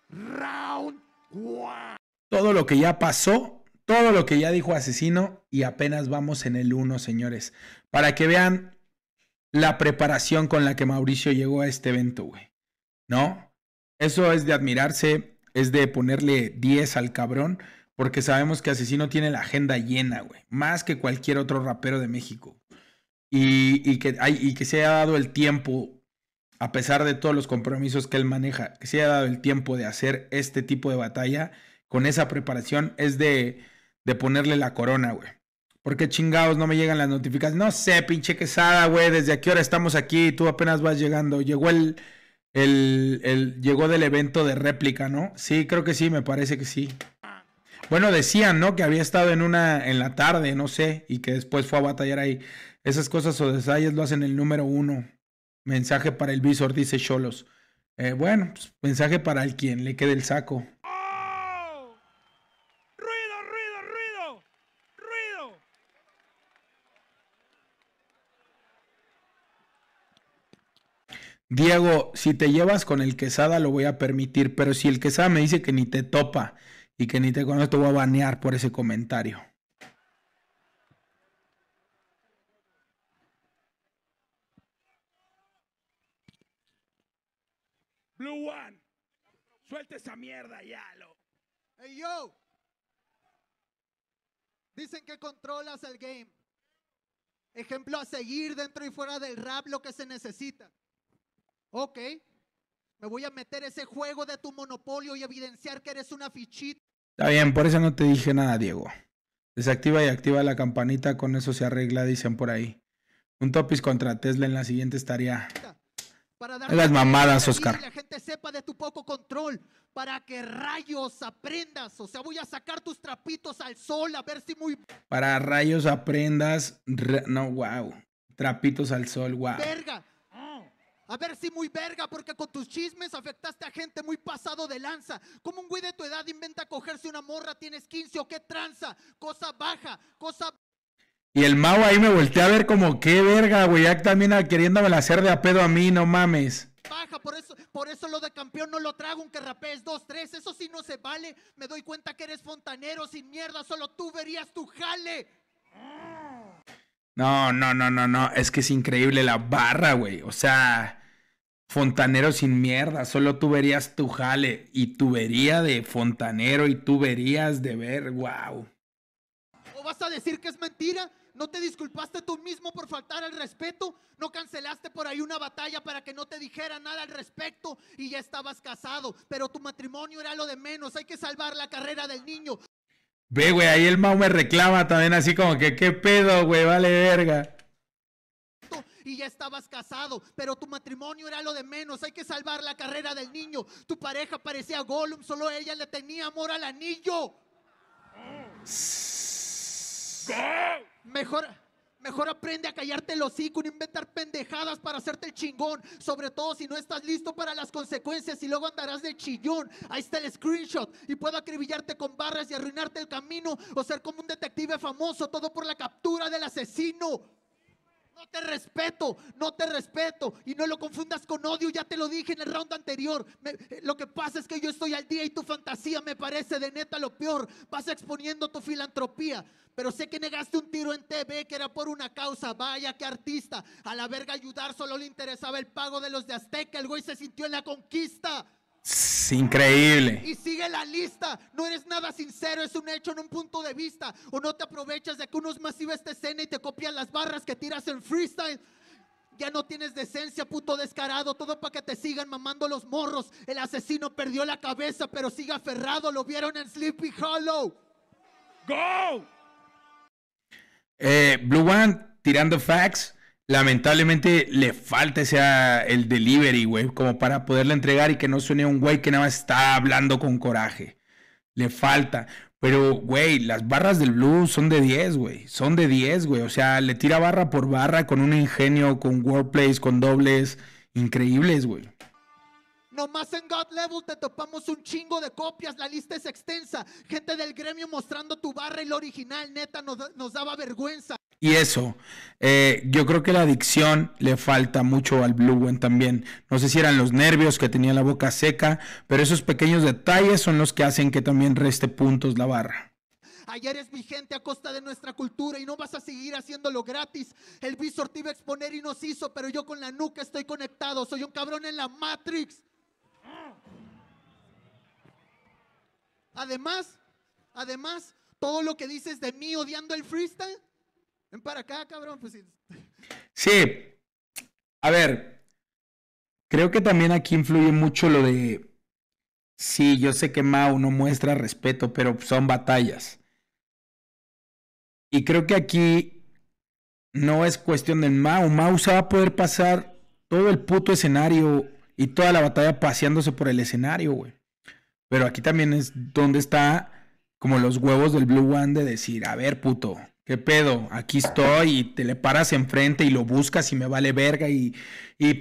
Round 1. Todo lo que ya pasó, todo lo que ya dijo Asesino, y apenas vamos en el 1, señores. Para que vean la preparación con la que Mauricio llegó a este evento, güey. ¿No? Eso es de admirarse, es de ponerle 10 al cabrón, porque sabemos que Asesino tiene la agenda llena, güey. Más que cualquier otro rapero de México. Y que se haya dado el tiempo, a pesar de todos los compromisos que él maneja, que se haya dado el tiempo de hacer este tipo de batalla con esa preparación, es de ponerle la corona, güey. ¿Por qué chingados no me llegan las notificaciones? No sé, pinche Quesada, güey, ¿desde qué hora estamos aquí? Tú apenas vas llegando. Llegó llegó del evento de réplica, ¿no? Sí, creo que sí, me parece que sí. Bueno, decían, ¿no? Que había estado en la tarde, no sé, y que después fue a batallar ahí. Esas cosas o detalles lo hacen el número 1. Mensaje para el visor, dice Cholos. Bueno, pues, mensaje para el quien le quede el saco. ¡Oh! ¡Ruido, ruido, ruido! ¡Ruido! Diego, si te llevas con el Quesada lo voy a permitir, pero si el Quesada me dice que ni te topa y que ni te conoce, te voy a banear por ese comentario. Blue One, suelta esa mierda ya, lo. Hey, yo. Dicen que controlas el game. Ejemplo a seguir dentro y fuera del rap, lo que se necesita. Ok. Me voy a meter ese juego de tu monopolio y evidenciar que eres una fichita. Está bien, por eso no te dije nada, Diego. Desactiva y activa la campanita, con eso se arregla, dicen por ahí. Un Topis contra Tesla en la siguiente estaría... Las mamadas, Oscar. Que la gente sepa de tu poco control, para que rayos aprendas. O sea, voy a sacar tus trapitos al sol, a ver si muy... Para rayos aprendas, no, wow. Trapitos al sol, wow. Verga. A ver si muy verga, porque con tus chismes afectaste a gente muy pasado de lanza. Como un güey de tu edad inventa cogerse una morra, tienes 15 o qué tranza. Cosa baja, cosa... Y el Mau ahí me volteé a ver como, qué verga, güey, ya también queriéndomela hacer de a pedo a mí, no mames. Baja, por eso lo de campeón no lo trago, aunque rapees 2, 3, eso sí no se vale. Me doy cuenta que eres fontanero, sin mierda, solo tú verías tu jale. No, es que es increíble la barra, güey, o sea, fontanero sin mierda, solo tú verías tu jale, y tubería de fontanero, y tuberías de ver, wow. ¿O vas a decir que es mentira? ¿No te disculpaste tú mismo por faltar al respeto? ¿No cancelaste por ahí una batalla para que no te dijera nada al respecto? Y ya estabas casado, pero tu matrimonio era lo de menos. Hay que salvar la carrera del niño. Ve, güey, ahí el Mau me reclama también así como que qué pedo, güey, vale verga. Y ya estabas casado, pero tu matrimonio era lo de menos. Hay que salvar la carrera del niño. Tu pareja parecía Gollum, solo ella le tenía amor al anillo. Mejor aprende a callarte el hocico y inventar pendejadas para hacerte el chingón. Sobre todo si no estás listo para las consecuencias y luego andarás de chillón. Ahí está el screenshot y puedo acribillarte con barras y arruinarte el camino o ser como un detective famoso, todo por la captura del asesino. No te respeto, no te respeto. Y no lo confundas con odio, ya te lo dije en el round anterior. Lo que pasa es que yo estoy al día y tu fantasía me parece de neta lo peor. Vas exponiendo tu filantropía. Pero sé que negaste un tiro en TV que era por una causa. Vaya, qué artista. A la verga ayudar solo le interesaba el pago de los de Azteca. El güey se sintió en la conquista. Increíble. Y sigue la lista. No eres nada sincero, es un hecho, no un punto de vista. O no te aprovechas de que unos masivos esta escena y te copian las barras que tiras en freestyle. Ya no tienes decencia, puto descarado. Todo para que te sigan mamando los morros. El asesino perdió la cabeza, pero sigue aferrado. Lo vieron en Sleepy Hollow. ¡Go! Blue One, tirando facts. Lamentablemente le falta el delivery, güey, como para poderle entregar y que no suene un güey que nada más está hablando con coraje. Le falta. Pero, güey, las barras del Blue son de 10, güey. Son de 10, güey. O sea, le tira barra por barra con un ingenio, con wordplays, con dobles increíbles, güey. Nomás en God Level te topamos un chingo de copias, la lista es extensa. Gente del gremio mostrando tu barra y lo original, neta, nos daba vergüenza. Y eso, yo creo que la adicción le falta mucho al Blue One también. No sé si eran los nervios, que tenía la boca seca, pero esos pequeños detalles son los que hacen que también reste puntos la barra. Ayer es vigente a costa de nuestra cultura y no vas a seguir haciéndolo gratis. El visor te iba a exponer y nos hizo, pero yo con la nuca estoy conectado. Soy un cabrón en la Matrix. Además, todo lo que dices de mí odiando el freestyle, ven para acá, cabrón. Pues... Sí, a ver, creo que también aquí influye mucho lo de, sí, yo sé que Mau no muestra respeto, pero son batallas. Y creo que aquí no es cuestión del Mau. Mau se va a poder pasar todo el puto escenario y toda la batalla paseándose por el escenario, güey. Pero aquí también es donde está como los huevos del Blue One de decir, a ver, puto, ¿qué pedo? Aquí estoy y te le paras enfrente y lo buscas y me vale verga y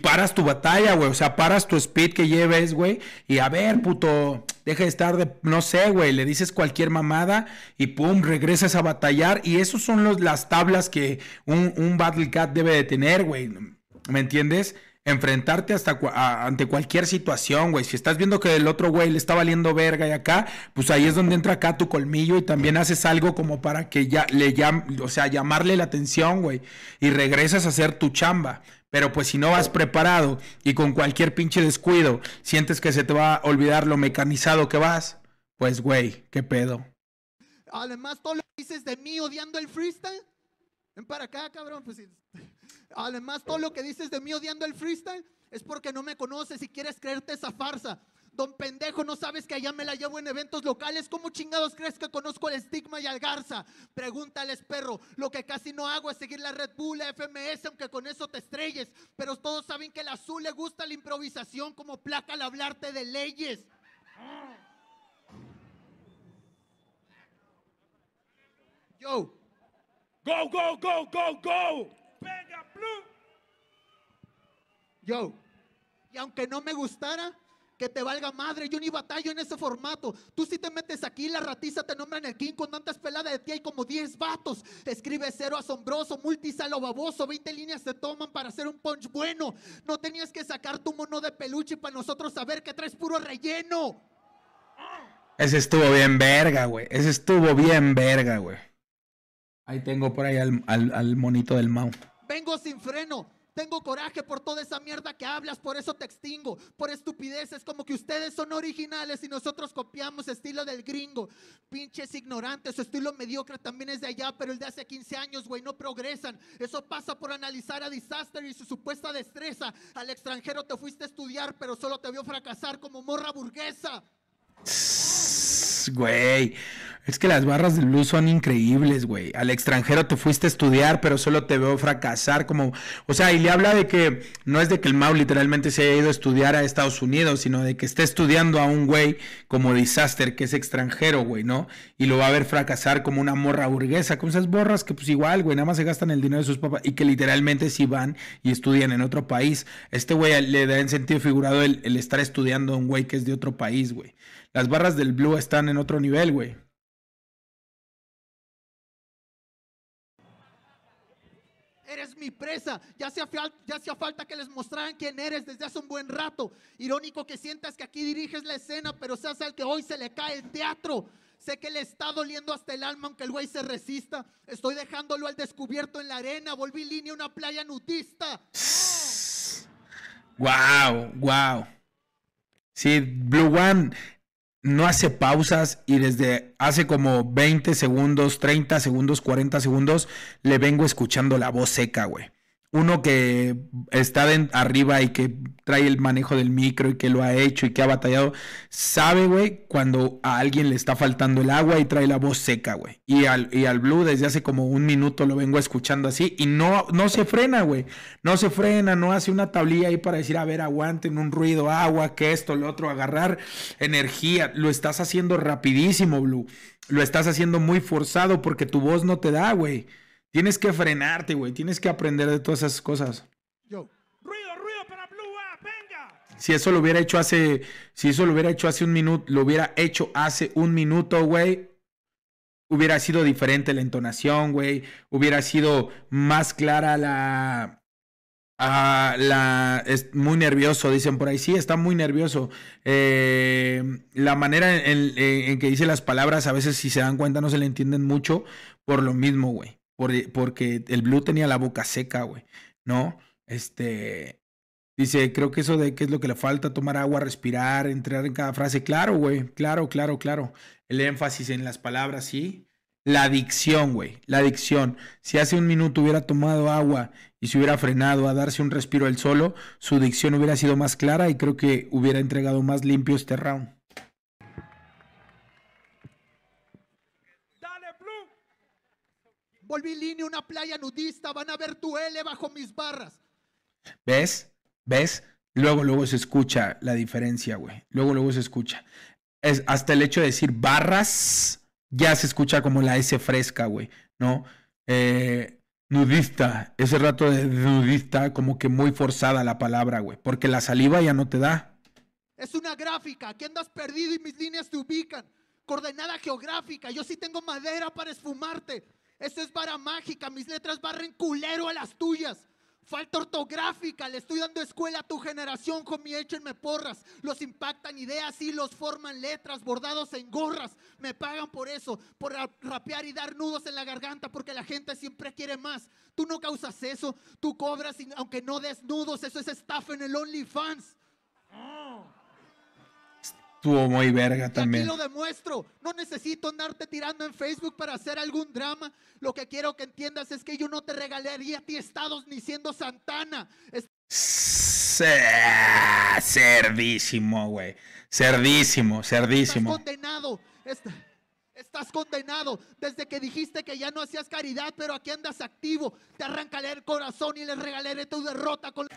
paras tu batalla, güey. O sea, paras tu speed que lleves, güey. Y a ver, puto, deja de estar de, no sé, güey, le dices cualquier mamada y pum, regresas a batallar. Y esos son las tablas que un Battle Cat debe de tener, güey. ¿Me entiendes? Enfrentarte ante cualquier situación, güey. Si estás viendo que el otro güey le está valiendo verga y acá, pues ahí es donde entra acá tu colmillo y también haces algo como para que ya le llamarle la atención, güey. Y regresas a hacer tu chamba. Pero pues si no vas preparado y con cualquier pinche descuido sientes que se te va a olvidar lo mecanizado que vas, pues güey, qué pedo. Además, todo lo que dices de mí odiando el freestyle. Ven para acá, cabrón, pues... Además, todo lo que dices de mí odiando el freestyle es porque no me conoces y quieres creerte esa farsa. Don pendejo, ¿no sabes que allá me la llevo en eventos locales? ¿Cómo chingados crees que conozco al Estigma y al Garza? Pregúntales, perro. Lo que casi no hago es seguir la Red Bull, la FMS, aunque con eso te estrelles. Pero todos saben que al azul le gusta la improvisación como placa al hablarte de leyes. Yo... Go, go, go, go, go. Venga, Blue. Yo, y aunque no me gustara, que te valga madre, yo ni batallo en ese formato. Tú si te metes aquí, la ratiza te nombran el king con antes pelada de ti hay como 10 vatos. Escribe cero asombroso, multisalo baboso, 20 líneas se toman para hacer un punch bueno. No tenías que sacar tu mono de peluche para nosotros saber que traes puro relleno. Ese estuvo bien verga, güey. Ese estuvo bien verga, güey. Ahí tengo por ahí al monito del Mau. Vengo sin freno, tengo coraje por toda esa mierda que hablas, por eso te extingo, por estupideces, como que ustedes son originales y nosotros copiamos estilo del gringo. Pinches ignorantes, su estilo mediocre también es de allá, pero el de hace 15 años, güey, no progresan. Eso pasa por analizar a Disaster y su supuesta destreza. Al extranjero te fuiste a estudiar, pero solo te vio fracasar como morra burguesa. Güey, es que las barras del Blue son increíbles, güey. Al extranjero te fuiste a estudiar, pero solo te veo fracasar como... O sea, y le habla de que no es de que el Mau literalmente se haya ido a estudiar a Estados Unidos, sino de que esté estudiando a un güey como Disaster, que es extranjero, güey, ¿no? Y lo va a ver fracasar como una morra burguesa, con esas borras que pues igual, güey, nada más se gastan el dinero de sus papás y que literalmente sí van y estudian en otro país. Este güey le da en sentido figurado el estar estudiando a un güey que es de otro país, güey. Las barras del Blue están en otro nivel, güey. Eres mi mi presa. Ya hacía falta que les mostraran quién eres desde hace un buen rato. Irónico que sientas que aquí diriges la escena, pero seas el que hoy se le cae el teatro. Sé que le está doliendo hasta el alma, aunque el güey se resista. Estoy dejándolo al descubierto en la arena. Volví Línea a una playa nudista. Wow, wow. Sí, Blue One no hace pausas y desde hace como 20 segundos, 30 segundos, 40 segundos, le vengo escuchando la voz seca, güey. Uno que está arriba y que trae el manejo del micro y que lo ha hecho y que ha batallado, sabe, güey, cuando a alguien le está faltando el agua y trae la voz seca, güey. Y al Blue desde hace como un minuto lo vengo escuchando así y no se frena, güey. No se frena, no hace una tablilla ahí para decir, a ver, aguanten un ruido, agua, que esto, lo otro, agarrar energía. Lo estás haciendo rapidísimo, Blue. Lo estás haciendo muy forzado porque tu voz no te da, güey. Tienes que frenarte, güey. Tienes que aprender de todas esas cosas. Yo. Ruido, ruido para Blue One, venga. Si eso lo hubiera hecho hace un minuto, güey, hubiera sido diferente la entonación, güey. Hubiera sido más clara la... es muy nervioso, dicen por ahí. Sí, está muy nervioso. La manera en que dice las palabras, a veces, si se dan cuenta, no se le entienden mucho por lo mismo, güey. Porque el Blue tenía la boca seca, güey, ¿no? Dice, creo que eso de qué es lo que le falta, tomar agua, respirar, entrar en cada frase. Claro, güey, claro, claro, claro. El énfasis en las palabras, sí. La dicción, güey, la dicción. Si hace un minuto hubiera tomado agua y se hubiera frenado a darse un respiro él solo, su dicción hubiera sido más clara y creo que hubiera entregado más limpio este round. Volví Línea una playa nudista, van a ver tu L bajo mis barras. ¿Ves? ¿Ves? Luego, luego se escucha la diferencia, güey. Luego, luego se escucha. Es hasta el hecho de decir barras, ya se escucha como la S fresca, güey, ¿no? Nudista, ese rato de nudista, como que muy forzada la palabra, güey, porque la saliva ya no te da. Es una gráfica, aquí andas perdido y mis líneas te ubican. Coordenada geográfica, yo sí tengo madera para esfumarte. Eso es vara mágica, mis letras barren culero a las tuyas. Falta ortográfica, le estoy dando escuela a tu generación, homie, échenme porras. Los impactan ideas y los forman letras, bordados en gorras. Me pagan por eso, por rapear y dar nudos en la garganta, porque la gente siempre quiere más. Tú no causas eso, tú cobras, y, aunque no des nudos, eso es estafa en el OnlyFans. Oh. Estuvo muy verga también. Y aquí lo demuestro. No necesito andarte tirando en Facebook para hacer algún drama. Lo que quiero que entiendas es que yo no te regalaría a ti estados ni siendo Santana. Cerdísimo, güey. Cerdísimo, cerdísimo. Estás condenado. Estás condenado. Desde que dijiste que ya no hacías caridad, pero aquí andas activo. Te arrancaré el corazón y les regalaré tu derrota con...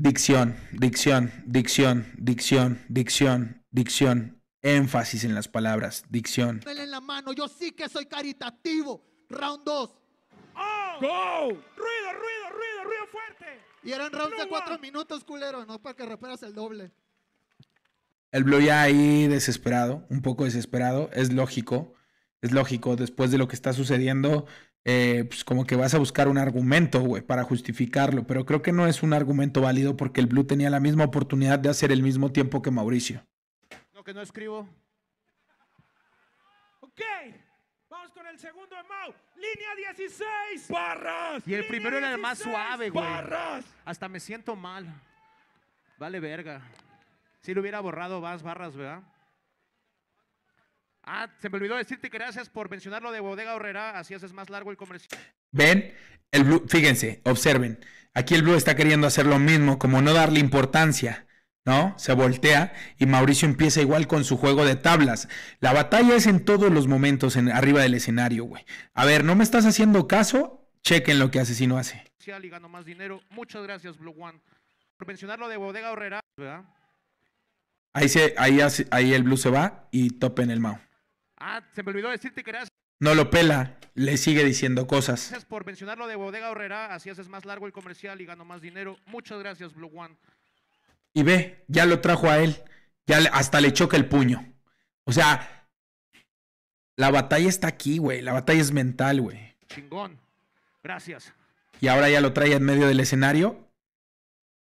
Dicción, dicción, dicción, dicción, dicción, dicción, énfasis en las palabras, dicción. En la mano, yo sí que soy caritativo. Round 2. ¡Oh! ¡Go! ¡Ruido, ruido, ruido, ruido fuerte! Y eran rounds de 4 minutos, culero, no para que reparas el doble. El Blue ya ahí desesperado, un poco desesperado, es lógico, después de lo que está sucediendo... pues como que vas a buscar un argumento, güey, para justificarlo, pero creo que no es un argumento válido porque el Blue tenía la misma oportunidad de hacer el mismo tiempo que Mauricio. No, que no escribo. Ok, vamos con el segundo de Mau. Línea 16. Barras. Y el primero era el más suave, güey. Barras. Hasta me siento mal. Vale verga. Si lo hubiera borrado más barras, ¿verdad? Ah, se me olvidó decirte que gracias por mencionar lo de Bodega Aurrera, así haces más largo el comercio. Ven, el Blue, fíjense, observen, aquí el Blue está queriendo hacer lo mismo, como no darle importancia, ¿no? Se voltea y Mauricio empieza igual con su juego de tablas. La batalla es en todos los momentos, arriba del escenario, güey. A ver, ¿no me estás haciendo caso? Chequen lo que Asesino hace. Y gano más dinero. Muchas gracias, Blue One, por mencionar lo de Bodega Aurrera, ¿verdad? Ahí el Blue se va y topa en el Mau. Ah, se me olvidó decirte que gracias. No lo pela, le sigue diciendo cosas. Gracias por mencionar lo de Bodega Aurrera, así haces más largo el comercial y gano más dinero. Muchas gracias, Blue One. Y ve, ya lo trajo a él, hasta le choca el puño. O sea, la batalla está aquí, güey, la batalla es mental, güey. Chingón. Gracias. Y ahora ya lo trae en medio del escenario.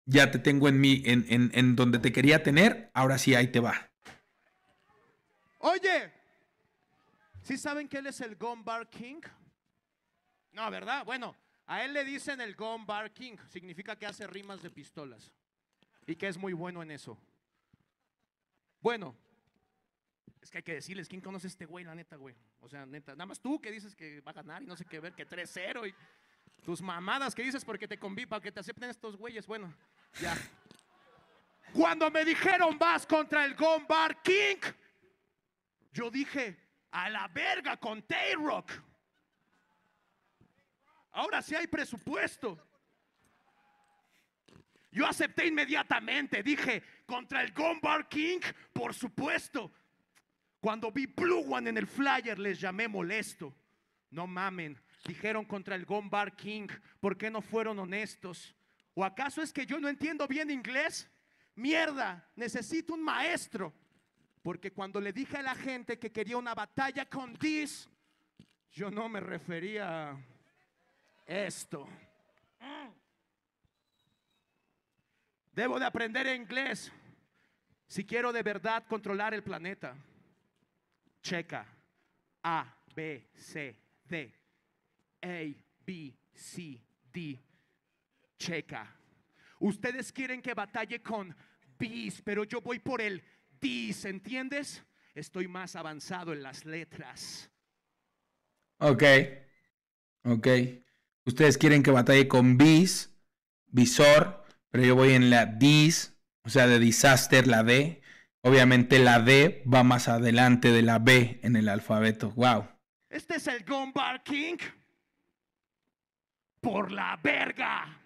Ya te tengo en mí, en donde te quería tener. Ahora sí, ahí te va. Oye, ¿sí saben que él es el Gone Bar King? No, ¿verdad? Bueno, a él le dicen el Gone Bar King. Significa que hace rimas de pistolas. Y que es muy bueno en eso. Bueno, es que hay que decirles, ¿quién conoce a este güey, la neta, güey? O sea, neta, nada más tú que dices que va a ganar y no sé qué ver, que 3-0 y... Tus mamadas que dices porque te conviven, para que te acepten estos güeyes, bueno, ya. Cuando me dijeron vas contra el Gone Bar King, yo dije, a la verga con T-Rock. Ahora sí hay presupuesto. Yo acepté inmediatamente, dije, contra el Gone Bar King, por supuesto. Cuando vi Blue One en el flyer les llamé molesto. No mamen. Dijeron contra el Gone Bar King, ¿por qué no fueron honestos? ¿O acaso es que yo no entiendo bien inglés? Mierda, necesito un maestro. Porque cuando le dije a la gente que quería una batalla con Diss, yo no me refería a esto. Debo de aprender inglés si quiero de verdad controlar el planeta. Checa, A, B, C, D. A, B, C, D, checa. Ustedes quieren que batalle con B's, pero yo voy por el D's, ¿entiendes? Estoy más avanzado en las letras. Ok, ok. Ustedes quieren que batalle con B's, visor, pero yo voy en la D's, o sea, de Disaster, la D. Obviamente la D va más adelante de la B en el alfabeto. Wow. Este es el Gone Bar King. Por la verga.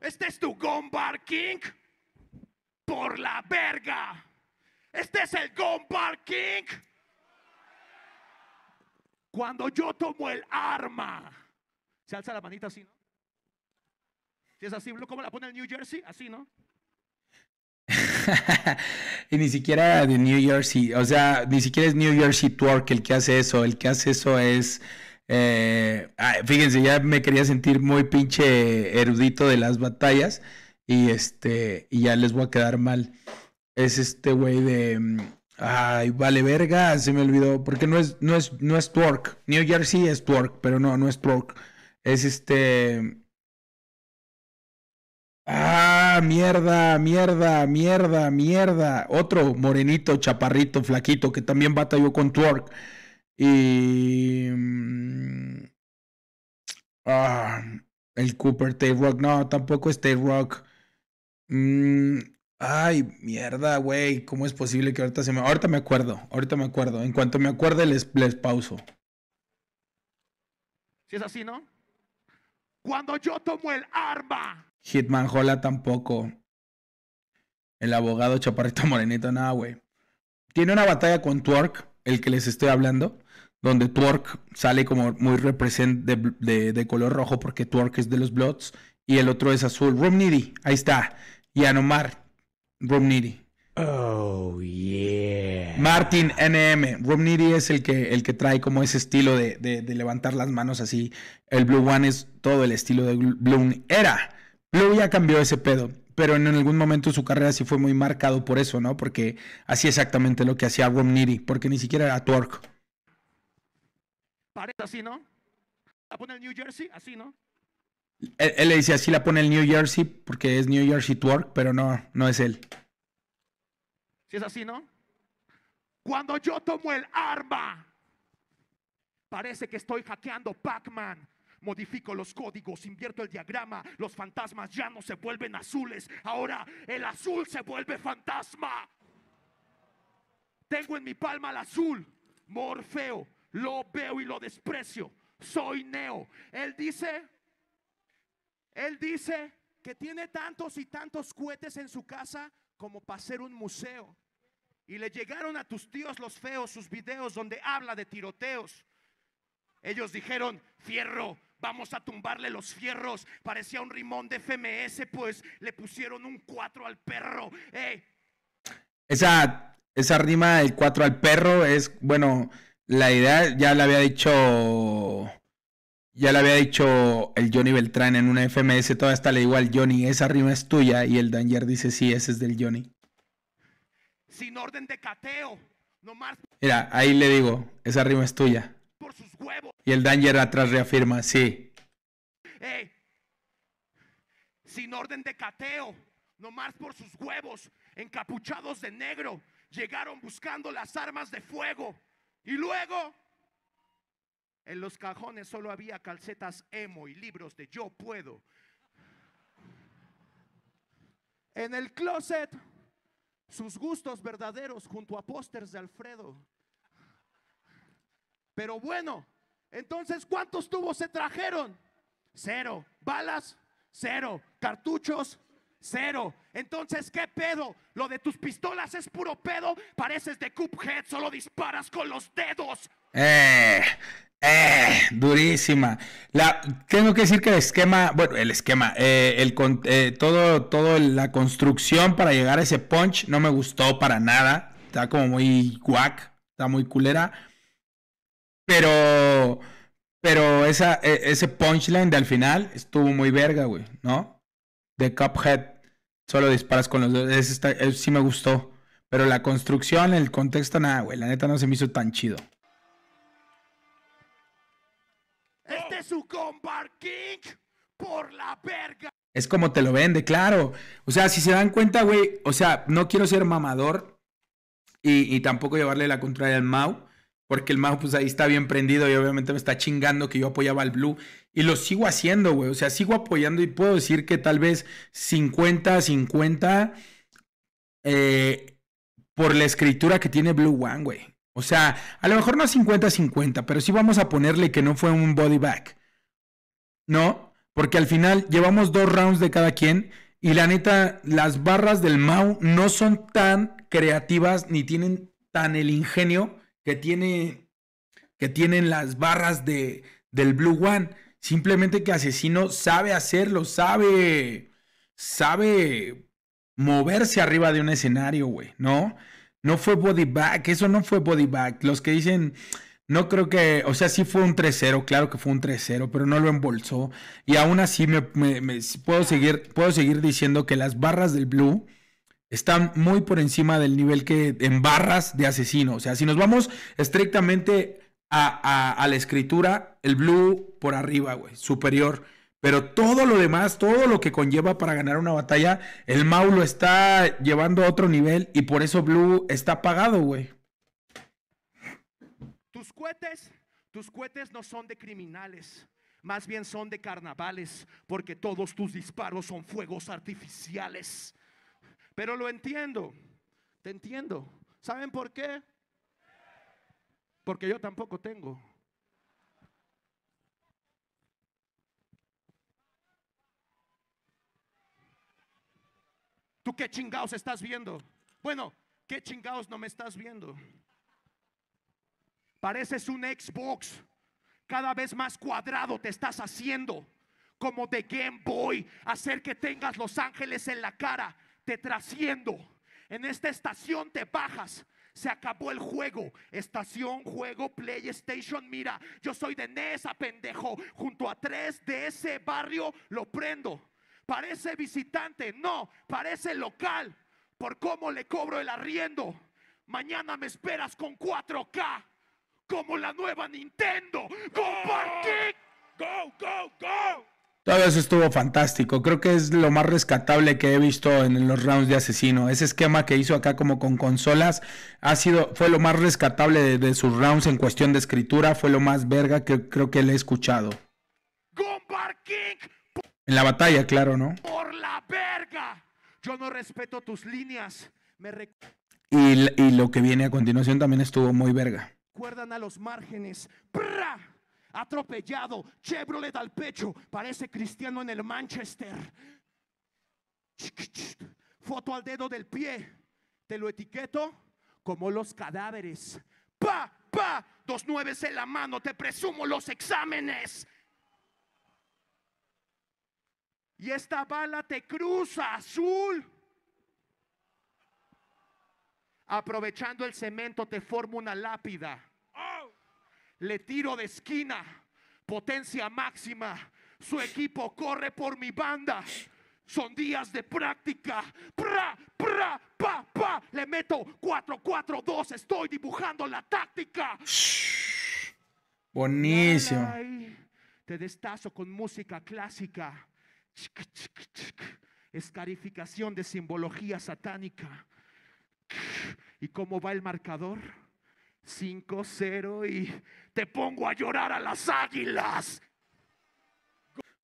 Este es tu Gone Bar King. Por la verga. Este es el Gone Bar King. Cuando yo tomo el arma. Se alza la manita así, ¿no? Si es así, ¿cómo la pone el New Jersey? Así, ¿no? Y ni siquiera de New Jersey. O sea, ni siquiera es New Jersey Twerk el que hace eso. El que hace eso es... fíjense, ya me quería sentir muy pinche erudito de las batallas y ya les voy a quedar mal. Es este güey de ay, vale verga, se me olvidó, porque no es Twerk. New Jersey es Twerk, pero no es Twerk. Es mierda. Otro morenito, chaparrito, flaquito que también batalló con Twerk. Y el Cooper, T-Rock, no, tampoco es T-Rock. Ay, mierda, güey, ¿cómo es posible que ahorita se me... Ahorita me acuerdo. En cuanto me acuerde les pauso. Si es así, ¿no? Cuando yo tomo el arma. Hitman Hola tampoco. El abogado chaparrito morenito, nada, güey. Tiene una batalla con Twerk, el que les estoy hablando, donde Twerk sale como muy represent de color rojo porque Twerk es de los Bloods y el otro es azul. Rum Nitty, ahí está. Y Anomar, Rum Nitty. Oh, yeah. Martin NM. Rum Nitty es el que trae como ese estilo de levantar las manos así. El Blue One es todo el estilo de Blue era. Blue ya cambió ese pedo, pero en algún momento su carrera sí fue muy marcado por eso, ¿no? Porque hacía exactamente lo que hacía Rum Nitty, porque ni siquiera era Twerk. Parece así, ¿no? La pone el New Jersey, así, ¿no? Él le dice así, la pone el New Jersey, porque es New Jersey Twerk, pero no es él. Si es así, ¿no? Cuando yo tomo el arma, parece que estoy hackeando Pac-Man. Modifico los códigos, invierto el diagrama, los fantasmas ya no se vuelven azules, ahora el azul se vuelve fantasma. Tengo en mi palma el azul, Morfeo, lo veo y lo desprecio, soy Neo. Él dice que tiene tantos y tantos cohetes en su casa como para hacer un museo. Y le llegaron a tus tíos los feos sus videos donde habla de tiroteos. Ellos dijeron, fierro, vamos a tumbarle los fierros. Parecía un rimón de FMS, pues le pusieron un 4 al perro. ¡Ey! Esa rima del 4 al perro es, bueno, la idea ya la había dicho Ya le había dicho el Johnny Beltrán en una FMS, toda esta le digo al Johnny, esa rima es tuya, y el Danger dice, sí, ese es del Johnny. Sin orden de cateo, nomás... Mira, ahí le digo, esa rima es tuya. Por sus huevos. Y el Danger atrás reafirma, sí. Hey. Sin orden de cateo, nomás por sus huevos, encapuchados de negro, llegaron buscando las armas de fuego. Y luego... En los cajones solo había calcetas emo y libros de Yo Puedo. En el closet, sus gustos verdaderos junto a pósters de Alfredo. Pero bueno, entonces, ¿cuántos tubos se trajeron? Cero. Balas, cero. Cartuchos, cero. Entonces, ¿qué pedo? Lo de tus pistolas es puro pedo. Pareces de Cuphead, solo disparas con los dedos. Durísima. Tengo que decir que el esquema, bueno, el esquema, toda la construcción para llegar a ese punch no me gustó para nada. Está como muy guac, está muy culera. Pero ese punchline de al final estuvo muy verga, güey, ¿no? De Cuphead, solo disparas con los dedos. Ese sí me gustó. Pero la construcción, el contexto, nada, güey, la neta no se me hizo tan chido. Este es su Combat King por la verga. Es como te lo vende, claro. O sea, si se dan cuenta, güey, o sea, no quiero ser mamador y tampoco llevarle la contraria al Mau, porque el Mau pues ahí está bien prendido y obviamente me está chingando que yo apoyaba al Blue y lo sigo haciendo, güey. O sea, sigo apoyando y puedo decir que tal vez 50-50 por la escritura que tiene Blue One, güey. O sea, a lo mejor no 50-50, pero sí vamos a ponerle que no fue un body back, ¿no? Porque al final llevamos 2 rounds de cada quien y la neta, las barras del Mau no son tan creativas ni tienen tan el ingenio que tienen las barras del Blue One. Simplemente que Asesino sabe hacerlo, sabe moverse arriba de un escenario, güey, ¿no? No fue body back, eso no fue body back. Los que dicen, no creo que... O sea, sí fue un 3-0, claro que fue un 3-0, pero no lo embolsó. Y aún así me puedo seguir diciendo que las barras del Blue están muy por encima del nivel que en barras de Asesino. O sea, si nos vamos estrictamente a la escritura, el Blue por arriba, güey, superior. Pero todo lo demás, todo lo que conlleva para ganar una batalla, el Mau lo está llevando a otro nivel y por eso Blue está apagado, güey. Tus cohetes no son de criminales, más bien son de carnavales, porque todos tus disparos son fuegos artificiales. Pero lo entiendo, te entiendo. ¿Saben por qué? Porque yo tampoco tengo. ¿Tú qué chingados estás viendo? Bueno, ¿qué chingados no me estás viendo? Pareces un Xbox. Cada vez más cuadrado te estás haciendo. Como de Game Boy. Hacer que tengas Los Ángeles en la cara. Te trasciendo. En esta estación te bajas. Se acabó el juego. Estación, juego, PlayStation. Mira, yo soy de NESA, pendejo. Junto a 3 de ese barrio lo prendo. Parece visitante, no, parece local, por cómo le cobro el arriendo. Mañana me esperas con 4K, como la nueva Nintendo. ¡Compartir! ¡Go, go, go! Todo eso estuvo fantástico, creo que es lo más rescatable que he visto en los rounds de Asesino. Ese esquema que hizo acá como con consolas fue lo más rescatable de sus rounds en cuestión de escritura, fue lo más verga que creo que le he escuchado. ¡Compartir! En la batalla, claro, ¿no? Por la verga. Yo no respeto tus líneas. Y lo que viene a continuación también estuvo muy verga. Recuerdan a los márgenes. ¡Pra! Atropellado. Chevrolet al pecho. Parece Cristiano en el Manchester. Foto al dedo del pie. Te lo etiqueto como los cadáveres. ¡Pa! ¡Pa! 2 9s en la mano. Te presumo los exámenes. Y esta bala te cruza, azul. Aprovechando el cemento te formo una lápida. Le tiro de esquina. potencia máxima. Su equipo corre por mi banda. Son días de práctica. Pra, pra, pa, pa. Le meto 4-4-2. Estoy dibujando la táctica. Buenísimo. Te destazo con música clásica. Escarificación de simbología satánica. ¿Y cómo va el marcador? 5-0 y te pongo a llorar a las águilas.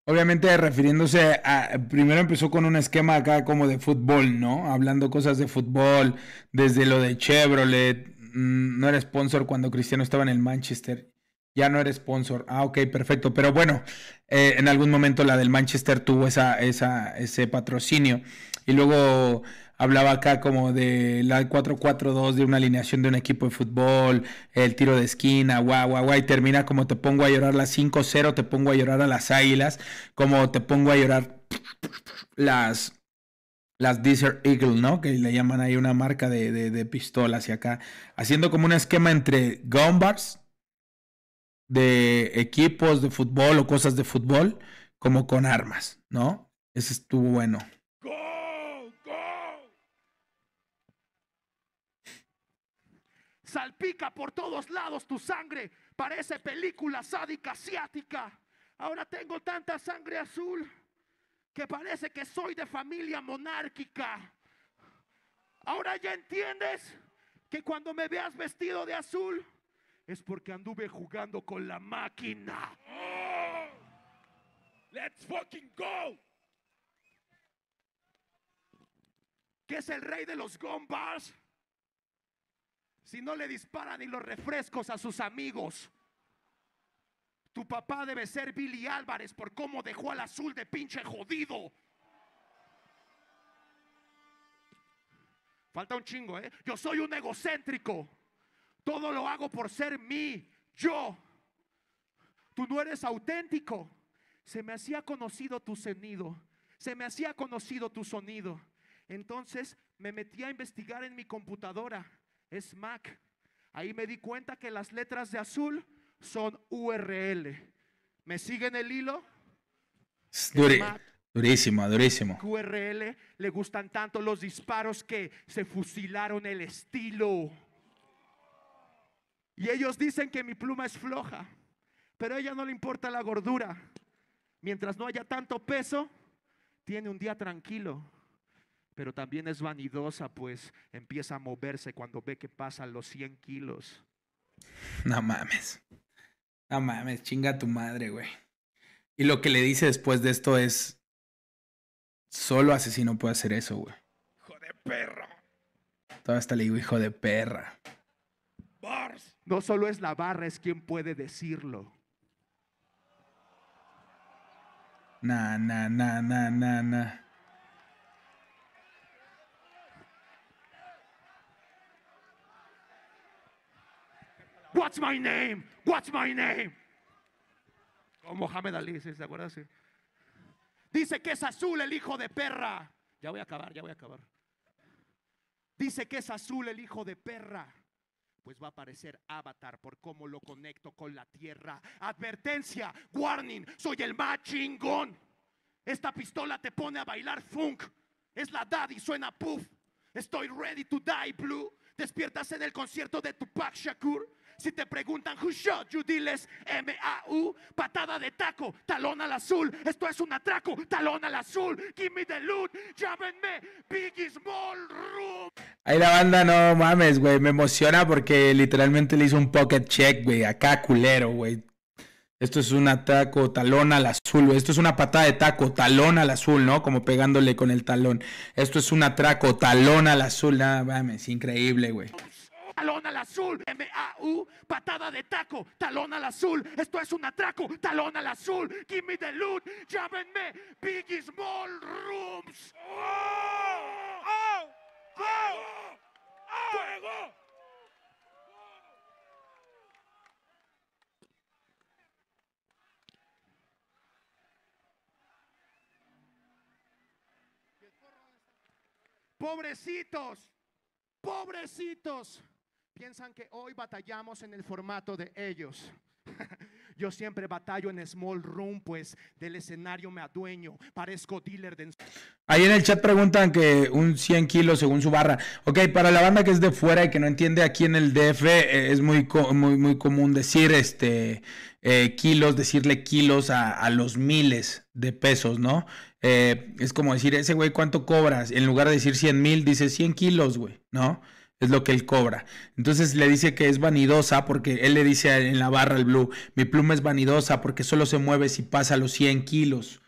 Obviamente refiriéndose a, primero empezó con un esquema acá como de fútbol, ¿no? Hablando cosas de fútbol, desde lo de Chevrolet, no era sponsor cuando Cristiano estaba en el Manchester, ya no era sponsor, ah, ok, perfecto, pero bueno, en algún momento la del Manchester tuvo ese patrocinio, y luego hablaba acá como de la 4-4-2, de una alineación de un equipo de fútbol, el tiro de esquina, guau, guau, guau, y termina como te pongo a llorar las 5-0, te pongo a llorar a las águilas, como te pongo a llorar las Desert Eagle, ¿no? Que le llaman ahí una marca de pistolas y acá, haciendo como un esquema entre gun bars de equipos de fútbol o cosas de fútbol, como con armas, ¿no? Ese estuvo bueno. Salpica por todos lados tu sangre, parece película sádica asiática. Ahora tengo tanta sangre azul que parece que soy de familia monárquica. Ahora ya entiendes que cuando me veas vestido de azul es porque anduve jugando con la máquina. Oh, let's fucking go. ¿Qué es el rey de los gun bars? Si no le disparan y los refrescos a sus amigos. Tu papá debe ser Billy Álvarez por cómo dejó al azul de pinche jodido. Falta un chingo, ¿eh? Yo soy un egocéntrico. Todo lo hago por ser mí, yo. Tú no eres auténtico. Se me hacía conocido tu sonido. Se me hacía conocido tu sonido. Entonces me metí a investigar en mi computadora. Es Mac. Ahí me di cuenta que las letras de azul son URL. ¿Me siguen el hilo? Durísimo, durísimo. URL, le gustan tanto los disparos que se fusilaron el estilo. Y ellos dicen que mi pluma es floja, pero a ella no le importa la gordura. Mientras no haya tanto peso, tiene un día tranquilo. Pero también es vanidosa, pues empieza a moverse cuando ve que pasan los 100 kilos. No mames. No mames, chinga tu madre, güey. Y lo que le dice después de esto es... Solo Asesino puede hacer eso, güey. Hijo de perra. Todavía hasta le digo hijo de perra. Bars. No solo es la barra, es quien puede decirlo. Nah, nah, nah, nah, nah, nah. What's my name? What's my name? Como Mohamed Ali, ¿se acuerdan? Sí. Dice que es azul el hijo de perra. Ya voy a acabar, ya voy a acabar. Dice que es azul el hijo de perra. Pues va a aparecer Avatar por cómo lo conecto con la tierra. Advertencia, warning, soy el más chingón. Esta pistola te pone a bailar funk. Es la daddy, suena puff. Estoy ready to die, Blue. Despiertas en el concierto de Tupac Shakur. Si te preguntan who shot you, diles M-A-U. Patada de taco, talón al azul. Esto es un atraco, talón al azul. Give me the loot, llámenme Biggie Small Room. Ahí la banda, no mames, güey. Me emociona porque literalmente le hizo un pocket check, güey. Acá culero, güey. Esto es un atraco, talón al azul, güey. Esto es una patada de taco, talón al azul, ¿no? Como pegándole con el talón. Esto es un atraco, talón al azul. No mames, increíble, güey. Talón al azul, M-A-U, patada de taco, talón al azul, esto es un atraco, talón al azul, give me the loot, llámenme Biggie Small Rooms. ¡Oh! ¡Oh! ¡Oh! ¡Oh! ¡Oh! ¡Fuego! Pobrecitos, pobrecitos. Piensan que hoy batallamos en el formato de ellos. Yo siempre batallo en small room, pues del escenario me adueño. Parezco dealer de... Ahí en el chat preguntan que un 100 kilos según su barra. Ok, para la banda que es de fuera y que no entiende, aquí en el DF es muy común decir kilos, decirle kilos a los miles de pesos, ¿no? Es como decir, ese güey, ¿cuánto cobras? En lugar de decir 100 mil, dice 100 kilos, güey, ¿no? Es lo que él cobra. Entonces le dice que es vanidosa porque él le dice en la barra al Blue, mi pluma es vanidosa porque solo se mueve si pasa los 100 kilos.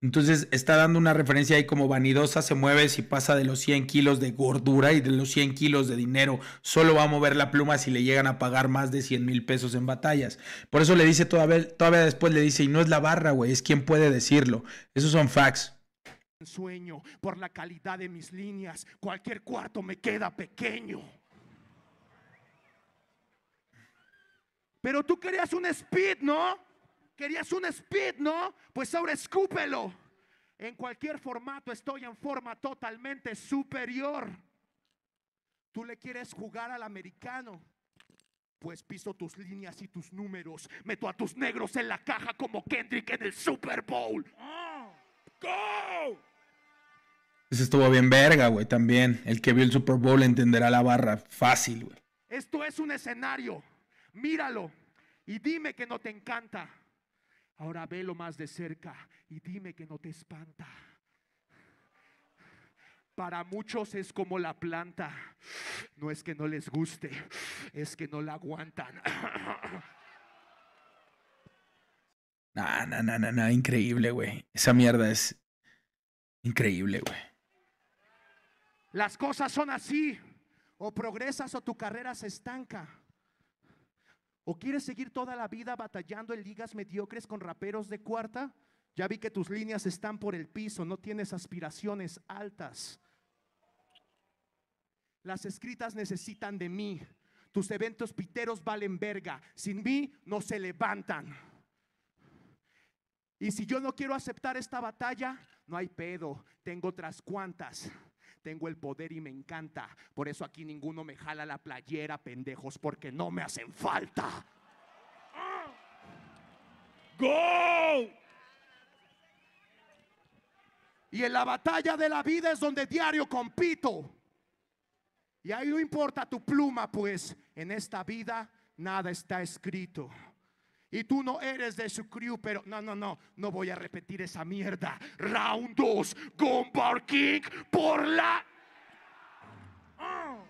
Entonces está dando una referencia ahí como vanidosa se mueve si pasa de los 100 kilos de gordura y de los 100 kilos de dinero. Solo va a mover la pluma si le llegan a pagar más de 100 mil pesos en batallas. Por eso le dice todavía después le dice, y no es la barra, güey, es quien puede decirlo. Esos son facts. Sueño por la calidad de mis líneas, cualquier cuarto me queda pequeño. Pero tú querías un speed, ¿no? Querías un speed, ¿no? Pues ahora escúpelo. En cualquier formato estoy en forma totalmente superior. Tú le quieres jugar al americano, pues piso tus líneas y tus números. Meto a tus negros en la caja como Kendrick en el Super Bowl. ¡Oh! ¡Go! Ese estuvo bien verga, güey, también. El que vio el Super Bowl entenderá la barra fácil, güey. Esto es un escenario. Míralo y dime que no te encanta. Ahora velo más de cerca y dime que no te espanta. Para muchos es como la planta. No es que no les guste, es que no la aguantan. Nah, increíble, güey. Esa mierda es increíble, güey. Las cosas son así. O progresas o tu carrera se estanca. O quieres seguir toda la vida batallando en ligas mediocres con raperos de cuarta. Ya vi que tus líneas están por el piso, no tienes aspiraciones altas. Las escritas necesitan de mí. Tus eventos piteros valen verga. Sin mí no se levantan. Y si yo no quiero aceptar esta batalla, no hay pedo, tengo otras cuantas. Tengo el poder y me encanta. Por eso aquí ninguno me jala la playera, pendejos, porque no me hacen falta. ¡Go! Y en la batalla de la vida es donde diario compito. Y ahí no importa tu pluma, pues en esta vida nada está escrito. Y tú no eres de su crew, pero no voy a repetir esa mierda. Round 2, Gumbar King por la... Oh.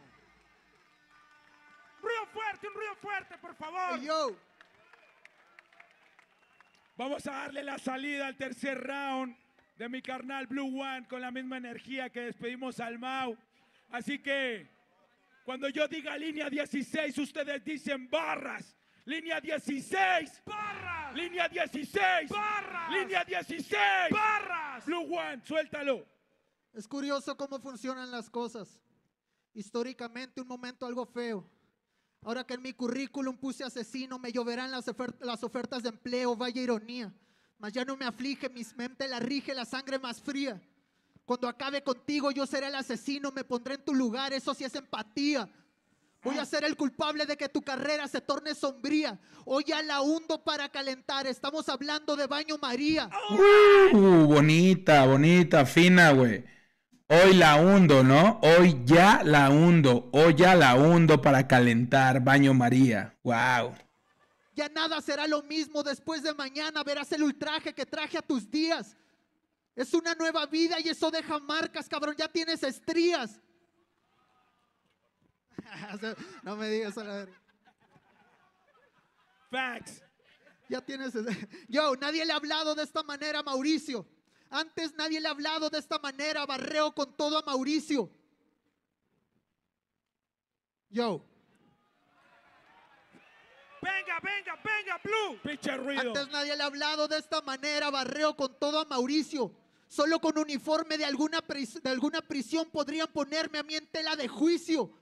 Río fuerte, un río fuerte, por favor. Hey, yo. Vamos a darle la salida al tercer round de mi carnal Blue One con la misma energía que despedimos al Mau. Así que cuando yo diga línea 16, ustedes dicen barras. Línea 16, barras. Línea 16, barras. Línea 16, barras. Blue One, suéltalo. Es curioso cómo funcionan las cosas. Históricamente un momento algo feo. Ahora que en mi currículum puse asesino, me lloverán las ofertas de empleo, vaya ironía. Mas ya no me aflige, mi mente la rige, la sangre más fría. Cuando acabe contigo yo seré el asesino, me pondré en tu lugar, eso sí es empatía. Voy a ser el culpable de que tu carrera se torne sombría. Hoy ya la hundo para calentar. Estamos hablando de Baño María. Bonita, bonita, fina, güey. Hoy la hundo, ¿no? Hoy ya la hundo. Hoy ya la hundo para calentar Baño María. Wow. Ya nada será lo mismo. Después de mañana verás el ultraje que traje a tus días. Es una nueva vida y eso deja marcas, cabrón. Ya tienes estrías. No me digas a la verga. Facts. Ya tienes. Yo, nadie le ha hablado de esta manera a Mauricio. Antes nadie le ha hablado de esta manera. Barreo con todo a Mauricio. Yo. Venga, venga, venga, Blue. Pinche ruido. Antes nadie le ha hablado de esta manera. Barreo con todo a Mauricio. Solo con uniforme de alguna prisión podrían ponerme a mí en tela de juicio.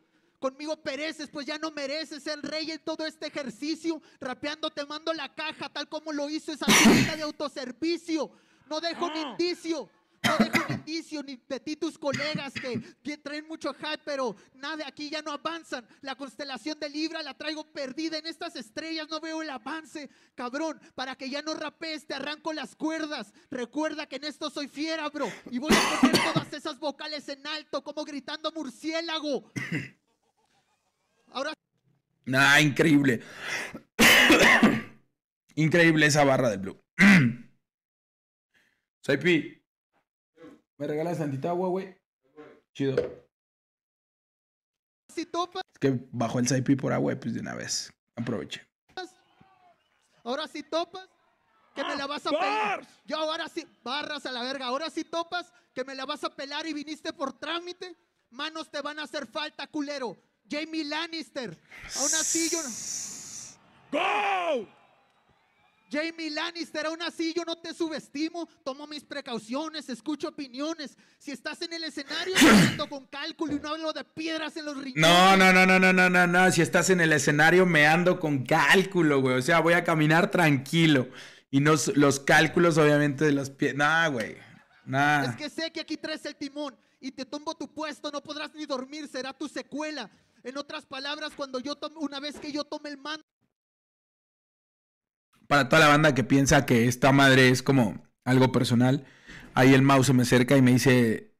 Conmigo pereces, pues ya no mereces ser rey en todo este ejercicio. Rapeando te mando la caja, tal como lo hizo esa tienda de autoservicio. No dejo un indicio. no de Vinicio ni de tus colegas que traen mucho hype, pero nada, aquí ya no avanzan. La constelación de Libra la traigo perdida en estas estrellas, no veo el avance. Cabrón, para que ya no rapees, te arranco las cuerdas. Recuerda que en esto soy fiera, bro, y voy a poner todas esas vocales en alto, como gritando murciélago. Ahora... Ah, increíble. Increíble esa barra de Blue. Saipi, ¿me regalas tantita agua, güey? Chido. Si topas... Es que bajó el Saipi por agua, pues de una vez. Aproveche. Ahora sí topas, que me la vas a pelar. Yo ahora sí, barras a la verga. Ahora sí topas, que me la vas a pelar y viniste por trámite. Manos te van a hacer falta, culero. Jamie Lannister. Aún así yo... ¡Go! Jamie Lannister, aún así yo no te subestimo, tomo mis precauciones, escucho opiniones. Si estás en el escenario, ando con cálculo y no hablo de piedras en los riñones. No. Si estás en el escenario, me ando con cálculo, güey. O sea, voy a caminar tranquilo. Y no, los cálculos, obviamente, de las piedras. Nah, güey. Nah. Es que sé que aquí traes el timón y te tumbo tu puesto, no podrás ni dormir, será tu secuela. En otras palabras, cuando yo tomo, una vez que yo tome el mando. Para toda la banda que piensa que esta madre es como algo personal, ahí el mouse se me acerca y me dice...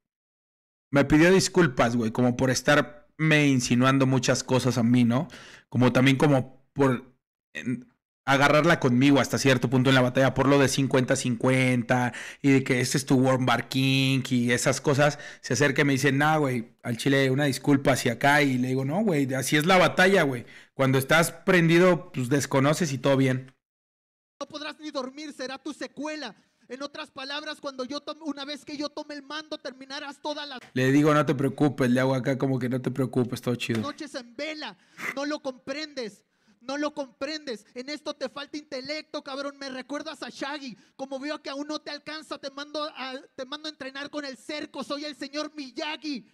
Me pidió disculpas, güey, como por estarme insinuando muchas cosas a mí, ¿no? Como también como por agarrarla conmigo hasta cierto punto en la batalla, por lo de 50-50 y de que este es tu Warm Bar King y esas cosas. Se acerca y me dice, nah, güey, al chile una disculpa hacia acá. Y le digo, no, güey, así es la batalla, güey. Cuando estás prendido, pues desconoces y todo bien. No podrás ni dormir, será tu secuela. En otras palabras, cuando yo tome, una vez que yo tome el mando, terminarás todas las... Le digo, no te preocupes, le hago acá como que no te preocupes, todo chido. Noches en vela, no lo comprendes, no lo comprendes. En esto te falta intelecto, cabrón, me recuerdas a Shaggy. Como veo que aún no te alcanza, te mando a entrenar con el cerco, soy el señor Miyagi.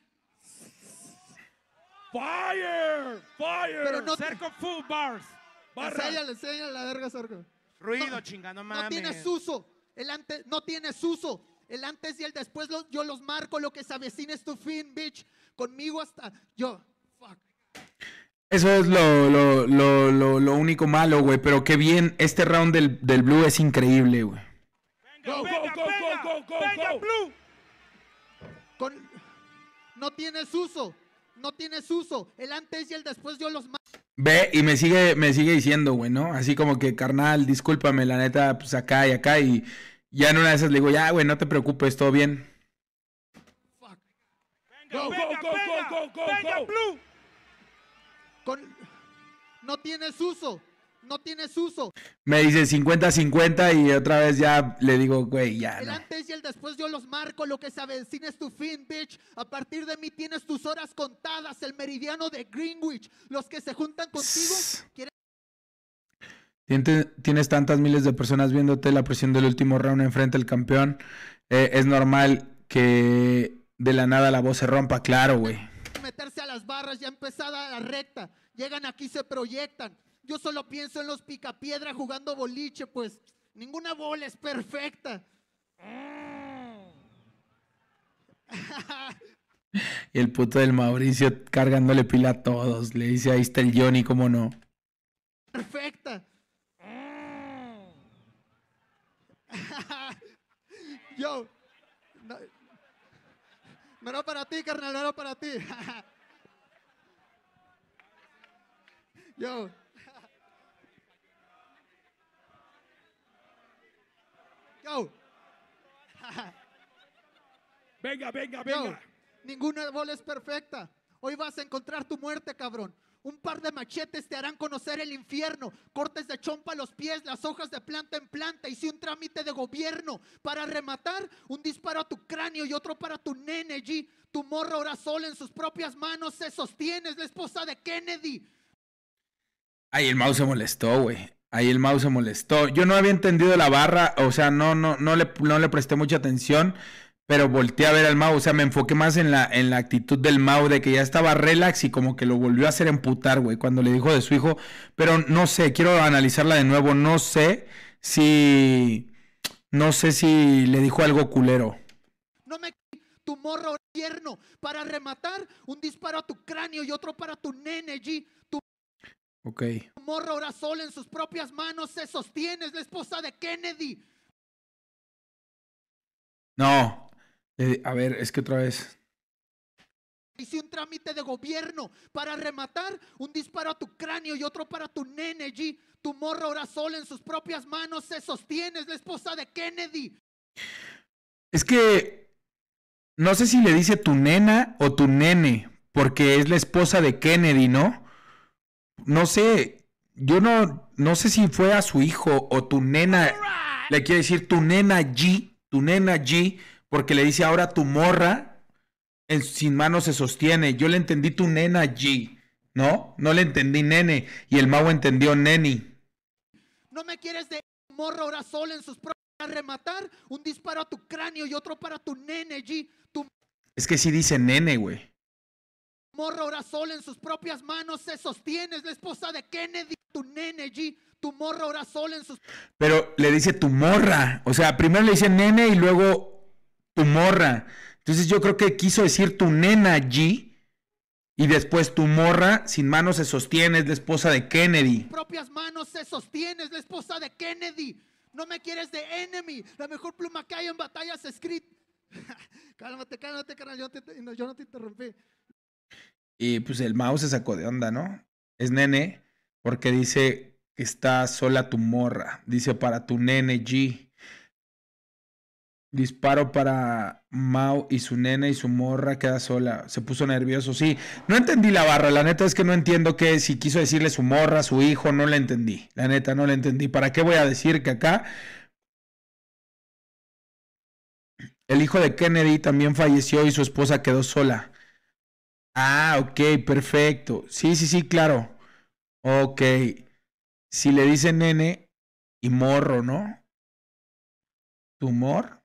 ¡Fire! ¡Fire! Pero no te... Cerco Full Bars. Enséñale la verga, cerco. Ruido, no, chinga, no mames. No tienes uso, el antes, no tienes uso. El antes y el después yo los marco, lo que se avecina es tu fin, bitch. Conmigo hasta yo, fuck. Eso es lo único malo, güey, pero qué bien, este round del Blue es increíble, güey. Venga, Blue. No tienes uso, no tienes uso. El antes y el después yo los marco. Ve y me sigue diciendo, güey, ¿no? Así como que, carnal, discúlpame, la neta, pues acá y acá. Y ya en una de esas le digo, ya, güey, no te preocupes, todo bien. Fuck. Venga, Blue. No tienes uso, no tienes uso. Me dice 50-50 y otra vez ya le digo, güey, ya. El antes y el después yo los marco, lo que se avecina es tu fin, bitch. A partir de mí tienes tus horas contadas, el meridiano de Greenwich. Los que se juntan contigo quieren... Tienes tantas miles de personas viéndote, la presión del último round enfrente del campeón. Es normal que de la nada la voz se rompa, claro, güey. Meterse a las barras, ya empezada la recta. Llegan aquí, se proyectan. Yo solo pienso en los picapiedra jugando boliche, pues ninguna bola es perfecta. Y el puto del Mauricio cargándole pila a todos. Le dice, ahí está el Johnny, cómo no. Perfecta. Yo. No era para ti, carnal, no era para ti. Yo. Yo. Venga. Yo. Ninguna bola es perfecta. Hoy vas a encontrar tu muerte, cabrón. Un par de machetes te harán conocer el infierno. Cortes de chompa a los pies, las hojas de planta en planta. Hice un trámite de gobierno para rematar. Un disparo a tu cráneo y otro para tu nene, G. Tu morro ahora sola en sus propias manos se sostiene. Es la esposa de Kennedy. Ahí el mouse se molestó, güey. Ahí el mouse se molestó. Yo no había entendido la barra, o sea, no le presté mucha atención, pero volteé a ver al mouse, o sea, me enfoqué más en la actitud del mouse, de que ya estaba relax y como que lo volvió a hacer emputar, güey, cuando le dijo de su hijo, pero no sé, quiero analizarla de nuevo, no sé si le dijo algo culero. no me tu morro tierno, para rematar un disparo a tu cráneo y otro para tu nene, G. Tu morro ahora sola en sus propias manos se sostiene, es la esposa de Kennedy. No, a ver, es que otra vez... Hice un trámite de gobierno para rematar un disparo a tu cráneo y otro para tu nene, G. Tu morro ahora sola en sus propias manos se sostiene, es la esposa de Kennedy. Es que no sé si le dice tu nena o tu nene, porque es la esposa de Kennedy, ¿no? No sé, yo no sé si fue a su hijo o tu nena. Right. Le quiere decir tu nena G, porque le dice ahora tu morra. Sin manos se sostiene. Yo le entendí tu nena G, ¿no? No le entendí nene. Y el mago entendió neni. No me quieres de morro ahora sola en sus propias para rematar un disparo a tu cráneo y otro para tu nene G. Es que sí dice nene, güey. Morro ahora sola en sus propias manos se sostiene. Es la esposa de Kennedy. Tu nene G. Tu morro ahora sola en sus... Pero le dice tu morra. O sea, primero le dice nene y luego tu morra. Entonces yo creo que quiso decir tu nena G y después tu morra sin manos se sostiene, es la esposa de Kennedy. Propias manos se sostiene, es la esposa de Kennedy. No me quieres de enemy, la mejor pluma que hay en batallas escrita. Cálmate, cálmate, carnal, yo no te interrumpí. Y pues el Mao se sacó de onda, ¿no? Es nene porque dice que está sola tu morra. Dice para tu nene G. Disparo para Mau y su nena y su morra queda sola. Se puso nervioso, sí. No entendí la barra, la neta es que no entiendo que si quiso decirle su morra, su hijo, no la entendí. La neta no la entendí. ¿Para qué voy a decir que acá el hijo de Kennedy también falleció y su esposa quedó sola? Ah, ok, perfecto. Sí, claro. Ok. Si le dice nene y morro, ¿no? ¿Tumor?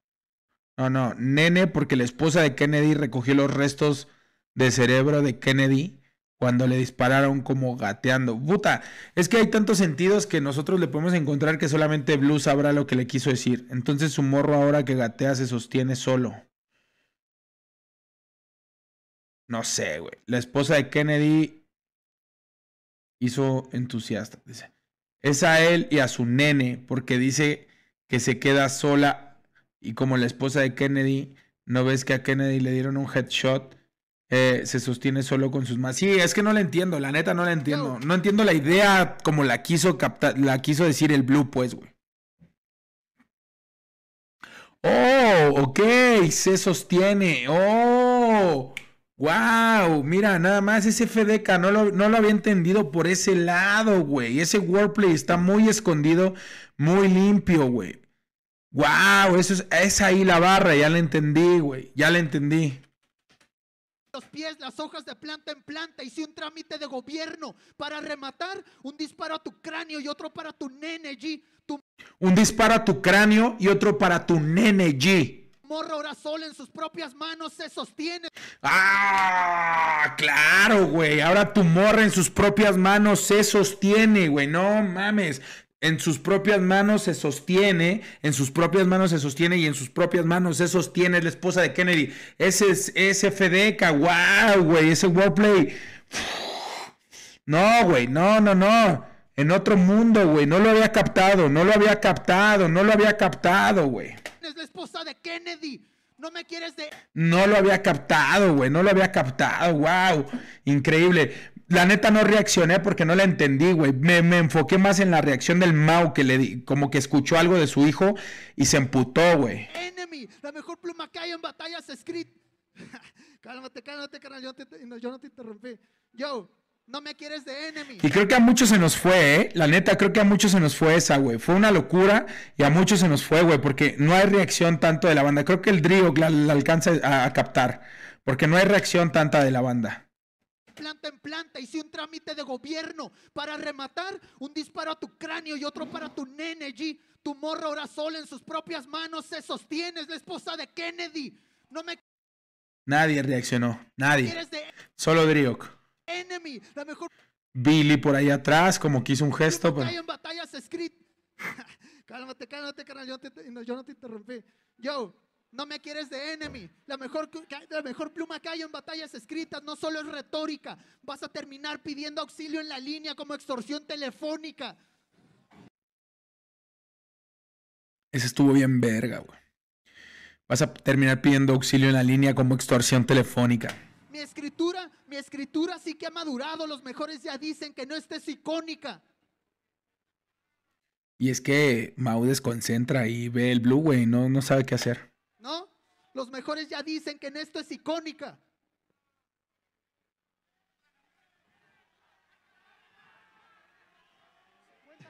No, nene, porque la esposa de Kennedy recogió los restos de cerebro de Kennedy cuando le dispararon como gateando. Puta, es que hay tantos sentidos que nosotros le podemos encontrar que solamente Blue sabrá lo que le quiso decir. Entonces su morro ahora que gatea se sostiene solo. No sé, güey. La esposa de Kennedy hizo entusiasta, dice. Es a él y a su nene, porque dice que se queda sola. Y como la esposa de Kennedy, ¿no ves que a Kennedy le dieron un headshot? Se sostiene solo con sus manos. Sí, es que no la entiendo, la neta no la entiendo. No entiendo la idea como la quiso captar, la quiso decir el Blue, pues, güey. Oh, ok, se sostiene. Oh, wow, mira, nada más ese FDK, no lo había entendido por ese lado, güey. Ese wordplay está muy escondido, muy limpio, güey. Wow, eso es ahí la barra, ya la entendí, güey, ya la entendí. Los pies, las hojas de planta en planta, hice un trámite de gobierno para rematar un disparo a tu cráneo y otro para tu nene G. Un disparo a tu cráneo y otro para tu nene G. Morro ahora sola en sus propias manos se sostiene. Ah, claro, güey, ahora tu morra en sus propias manos se sostiene, güey, no mames. En sus propias manos se sostiene, en sus propias manos se sostiene y en sus propias manos se sostiene la esposa de Kennedy. Ese es FDK, wow, güey, ese wordplay. No, güey, no. En otro mundo, güey, no lo había captado, güey. Es la esposa de Kennedy, no me quieres de... No lo había captado, wow, increíble. La neta no reaccioné porque no la entendí, güey. Me enfoqué más en la reacción del Mau que le di, como que escuchó algo de su hijo y se emputó, güey. Enemy, la mejor pluma que hay en batallas escrita. Cálmate, carnal, yo no te interrumpí. Yo, no me quieres de enemy. Y creo que a muchos se nos fue, La neta, creo que a muchos se nos fue esa, güey. Fue una locura y a muchos se nos fue, güey, porque no hay reacción tanto de la banda. Creo que el Drío la alcanza a captar, porque no hay reacción tanta de la banda. Planta en planta, hice un trámite de gobierno para rematar un disparo a tu cráneo y otro para tu nene G. Tu morro ahora sola en sus propias manos se sostiene, es la esposa de Kennedy. Nadie reaccionó, nadie. Solo Driok. Enemy, la mejor... Billy por ahí atrás como que hizo un gesto, pero... en batallas escritas. Cálmate, carnal, yo no te interrumpí. Yo, No me quieres de Enemy. La mejor pluma que hay en batallas escritas no solo es retórica. Vas a terminar pidiendo auxilio en la línea como extorsión telefónica. Ese estuvo bien verga, güey. Vas a terminar pidiendo auxilio en la línea como extorsión telefónica. Mi escritura sí que ha madurado. Los mejores ya dicen que no estés icónica. Y es que Mau desconcentra y ve el Blue, güey. No sabe qué hacer. ¿No? Los mejores ya dicen que en esto es icónica.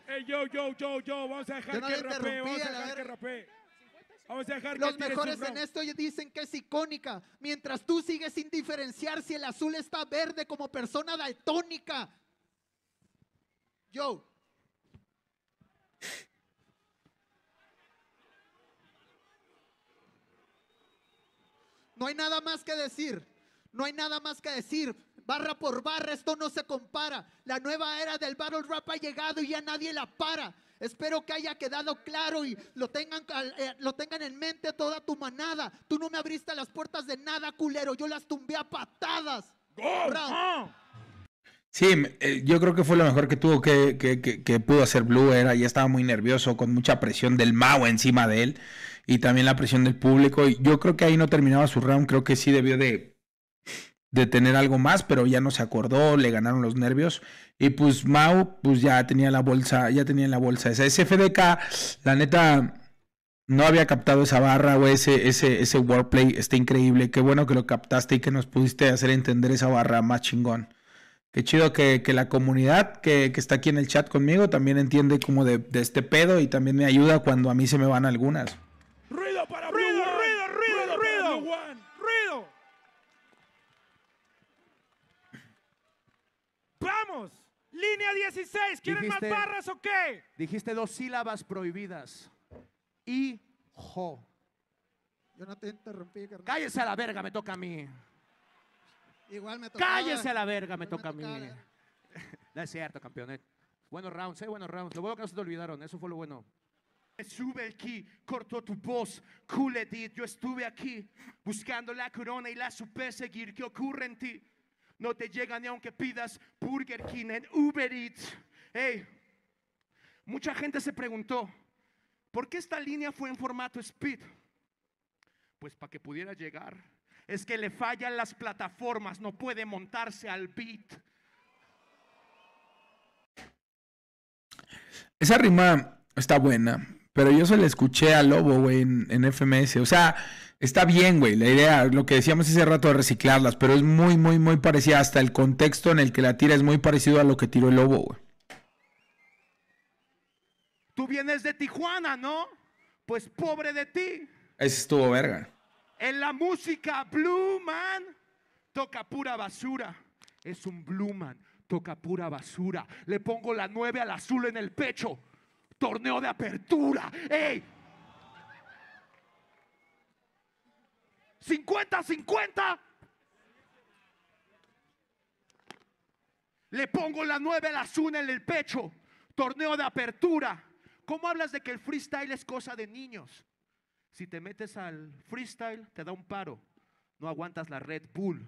Hey, yo, vamos a dejar que rapee, Los mejores en esto dicen que es icónica, mientras tú sigues sin diferenciar si el azul está verde como persona daltónica. Yo. No hay nada más que decir, barra por barra esto no se compara, la nueva era del battle rap ha llegado y ya nadie la para. Espero que haya quedado claro y lo tengan en mente toda tu manada. Tú no me abriste las puertas de nada, culero, yo las tumbé a patadas. Sí, yo creo que fue lo mejor que tuvo que pudo hacer Blue. Ya estaba muy nervioso, con mucha presión del Mau encima de él y también la presión del público. Y yo creo que ahí no terminaba su round, creo que sí debió de tener algo más, pero ya no se acordó, le ganaron los nervios. Y pues Mau, pues ya tenía la bolsa, esa. SFDK, la neta, no había captado esa barra, güey, ese wordplay está increíble. Qué bueno que lo captaste y que nos pudiste hacer entender esa barra, más chingón. Qué chido que la comunidad que está aquí en el chat conmigo también entiende como de este pedo y también me ayuda cuando a mí se me van algunas. ¡Ruido para Blue One! ¡Ruido! ¡Vamos! ¡Línea 16! ¿Quieren más barras o qué? Dijiste dos sílabas prohibidas. Hijo. Yo no te interrumpí, carnal. ¡Cállese a la verga! Me toca a mí. Igual me tocaba. Cállese a la verga, me toca a mí. No es cierto, campeones. Buenos rounds, buenos rounds. Lo bueno que no se te olvidaron, eso fue lo bueno. Sube el ki, cortó tu voz, cool edit. Yo estuve aquí buscando la corona y la supe seguir. ¿Qué ocurre en ti? No te llega ni aunque pidas Burger King en Uber Eats. Hey, mucha gente se preguntó, ¿por qué esta línea fue en formato speed? Pues para que pudiera llegar. Es que le fallan las plataformas, no puede montarse al beat. Esa rima está buena, pero yo se la escuché a Lobo, güey, en FMS. O sea, está bien, güey, la idea, lo que decíamos hace rato de reciclarlas, pero es muy parecida. Hasta el contexto en el que la tira es muy parecido a lo que tiró el Lobo, güey. Tú vienes de Tijuana, ¿no? Pues pobre de ti. Ese estuvo verga. En la música, Blue Man toca pura basura. Es un Blue Man, toca pura basura. Le pongo la 9 al azul en el pecho. Torneo de apertura. ¡Ey! 50-50. Le pongo la 9 al azul en el pecho. Torneo de apertura. ¿Cómo hablas de que el freestyle es cosa de niños? Si te metes al freestyle, te da un paro. No aguantas la Red Bull.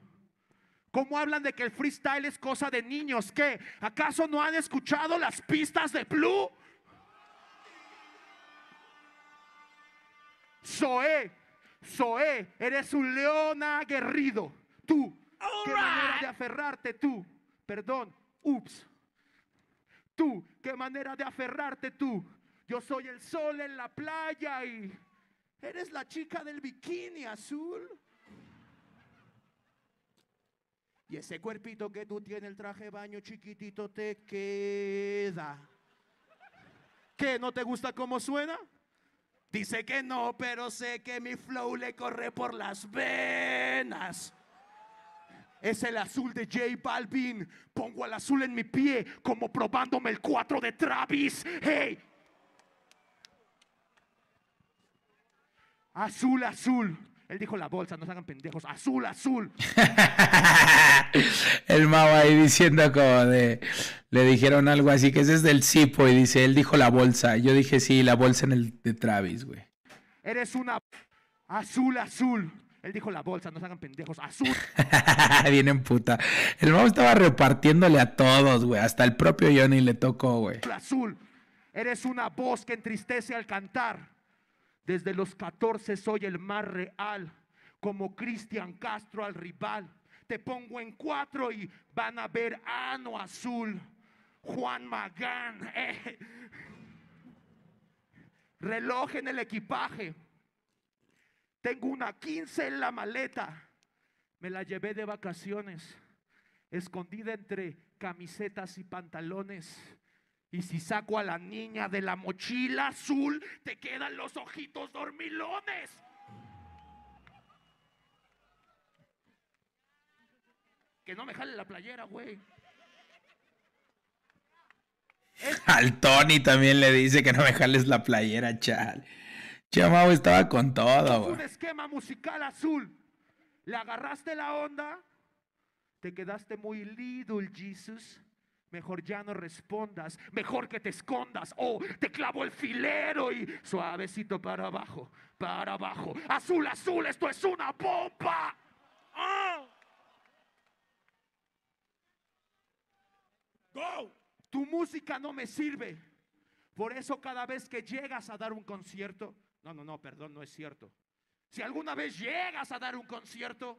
¿Cómo hablan de que el freestyle es cosa de niños? ¿Qué? ¿Acaso no han escuchado las pistas de Blue? Zoé, eres un león aguerrido. Tú, qué manera de aferrarte, tú. Perdón, ups. Tú, qué manera de aferrarte, tú. Yo soy el sol en la playa y... eres la chica del bikini azul. Y ese cuerpito que tú tienes, el traje de baño chiquitito te queda. ¿Qué? ¿No te gusta cómo suena? Dice que no, pero sé que mi flow le corre por las venas. Es el azul de J Balvin. Pongo el azul en mi pie como probándome el 4 de Travis. ¡Hey! Azul, azul. Él dijo la bolsa, no se hagan pendejos. Azul, azul. El Mau ahí diciendo como de... le dijeron algo así, que ese es del Cipo. Y dice, él dijo la bolsa. Yo dije, sí, la bolsa en el de Travis, güey. Eres una... Azul, azul. Él dijo la bolsa, no se hagan pendejos. Azul. Bien en puta. El Mau estaba repartiéndole a todos, güey. Hasta el propio Johnny le tocó, güey. Azul. Eres una voz que entristece al cantar. Desde los 14 soy el más real. Como Cristian Castro al rival. Te pongo en 4 y van a ver Ano Azul. Juan Magán. Reloj en el equipaje. Tengo una 15 en la maleta. Me la llevé de vacaciones, escondida entre camisetas y pantalones. Y si saco a la niña de la mochila azul, te quedan los ojitos dormilones. Que no me jale la playera, güey. Al Tony también le dice que no me jales la playera, chal. Chamao estaba con todo, güey. Un esquema musical azul. Le agarraste la onda. Te quedaste muy little, Jesus. Mejor ya no respondas. Mejor que te escondas. Oh, te clavo el filero y suavecito para abajo. Para abajo. Azul, azul, esto es una bomba. ¡Oh! ¡Go! Tu música no me sirve. Por eso cada vez que llegas a dar un concierto... No, perdón, no es cierto. Si alguna vez llegas a dar un concierto,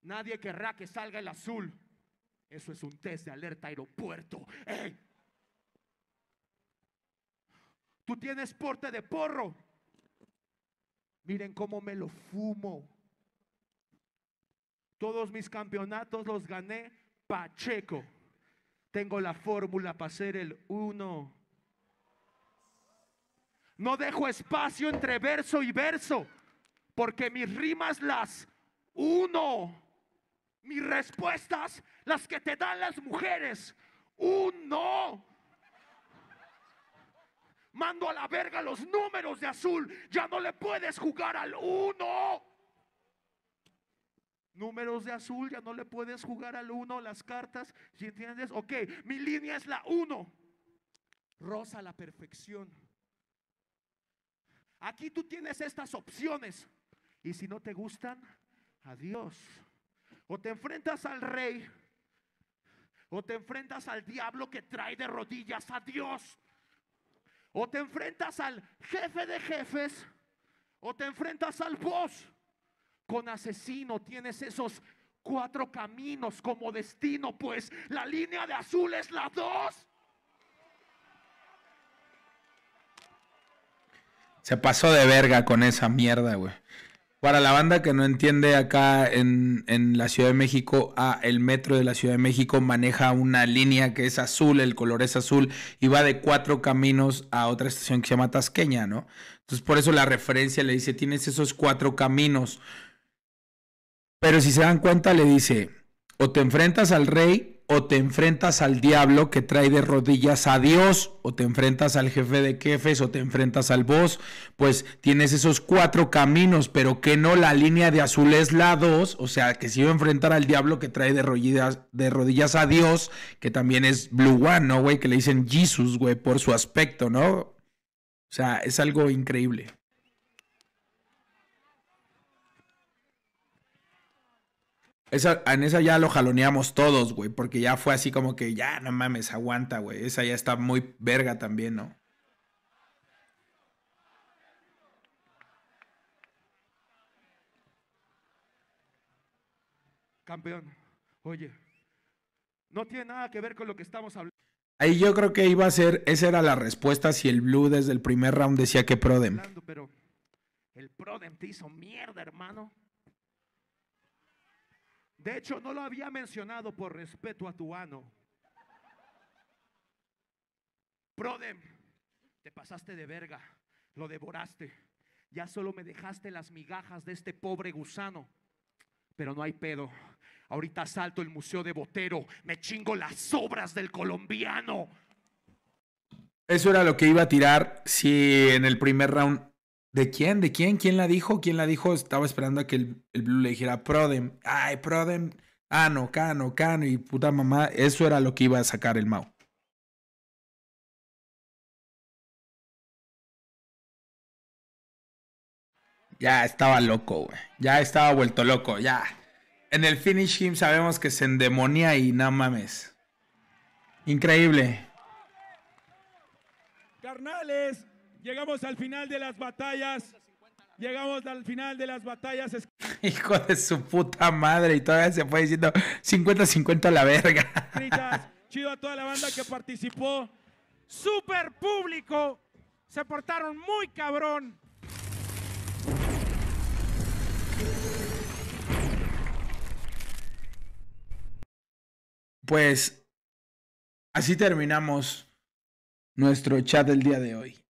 nadie querrá que salga el azul. Eso es un test de alerta aeropuerto. ¡Ey! Tú tienes porte de porro. Miren cómo me lo fumo. Todos mis campeonatos los gané Pacheco. Tengo la fórmula para ser el 1. No dejo espacio entre verso y verso, porque mis rimas las uno. Mis respuestas, las que te dan las mujeres, uno. Mando a la verga los números de azul, ya no le puedes jugar al uno. Números de azul, ya no le puedes jugar al uno, las cartas, ¿sí entiendes? Ok, mi línea es la 1. Rosa a la perfección. Aquí tú tienes estas opciones y si no te gustan, adiós. O te enfrentas al rey o te enfrentas al diablo que trae de rodillas a Dios. O te enfrentas al jefe de jefes o te enfrentas al boss. Con Asesino tienes esos 4 caminos como destino, pues la línea de azul es la 2. Se pasó de verga con esa mierda, güey. Para la banda que no entiende, acá en la Ciudad de México, el metro de la Ciudad de México maneja una línea que es azul, el color es azul, y va de 4 caminos a otra estación que se llama Tasqueña, ¿no? Entonces, por eso la referencia le dice, tienes esos 4 caminos. Pero si se dan cuenta, le dice, o te enfrentas al rey, o te enfrentas al diablo que trae de rodillas a Dios, o te enfrentas al jefe de jefes, o te enfrentas al boss, pues tienes esos 4 caminos, pero que no, la línea de azul es la 2, o sea, que si iba a enfrentar al diablo que trae de rodillas a Dios, que también es Blue One, ¿no, güey? Que le dicen Jesus, güey, por su aspecto, ¿no? O sea, es algo increíble. En esa ya lo jaloneamos todos, güey, porque ya fue así como que ya, no mames, aguanta, güey. Esa ya está muy verga también, ¿no? Campeón, oye, no tiene nada que ver con lo que estamos hablando. Ahí yo creo que iba a ser, esa era la respuesta si el Blue desde el primer round decía que Prodem. Pero el Prodem te hizo mierda, hermano. De hecho, no lo había mencionado por respeto a tu ano. Prodem, te pasaste de verga, lo devoraste. Ya solo me dejaste las migajas de este pobre gusano. Pero no hay pedo. Ahorita salto el Museo de Botero, me chingo las obras del colombiano. Eso era lo que iba a tirar si en el primer round... ¿De quién? ¿De quién? ¿Quién la dijo? ¿Quién la dijo? Estaba esperando a que el Blue le dijera Prodem. Ay, Prodem. Ah, no, Cano y puta mamá. Eso era lo que iba a sacar el Mau. ya estaba loco, güey. Ya estaba vuelto loco, ya. En el Finish Him sabemos que se endemonía y no mames. Increíble. Carnales, llegamos al final de las batallas. Llegamos al final de las batallas. Hijo de su puta madre. Y todavía se fue diciendo 50-50 a la verga. Chido a toda la banda que participó. Super público. Se portaron muy cabrón. Pues así terminamos nuestro chat del día de hoy.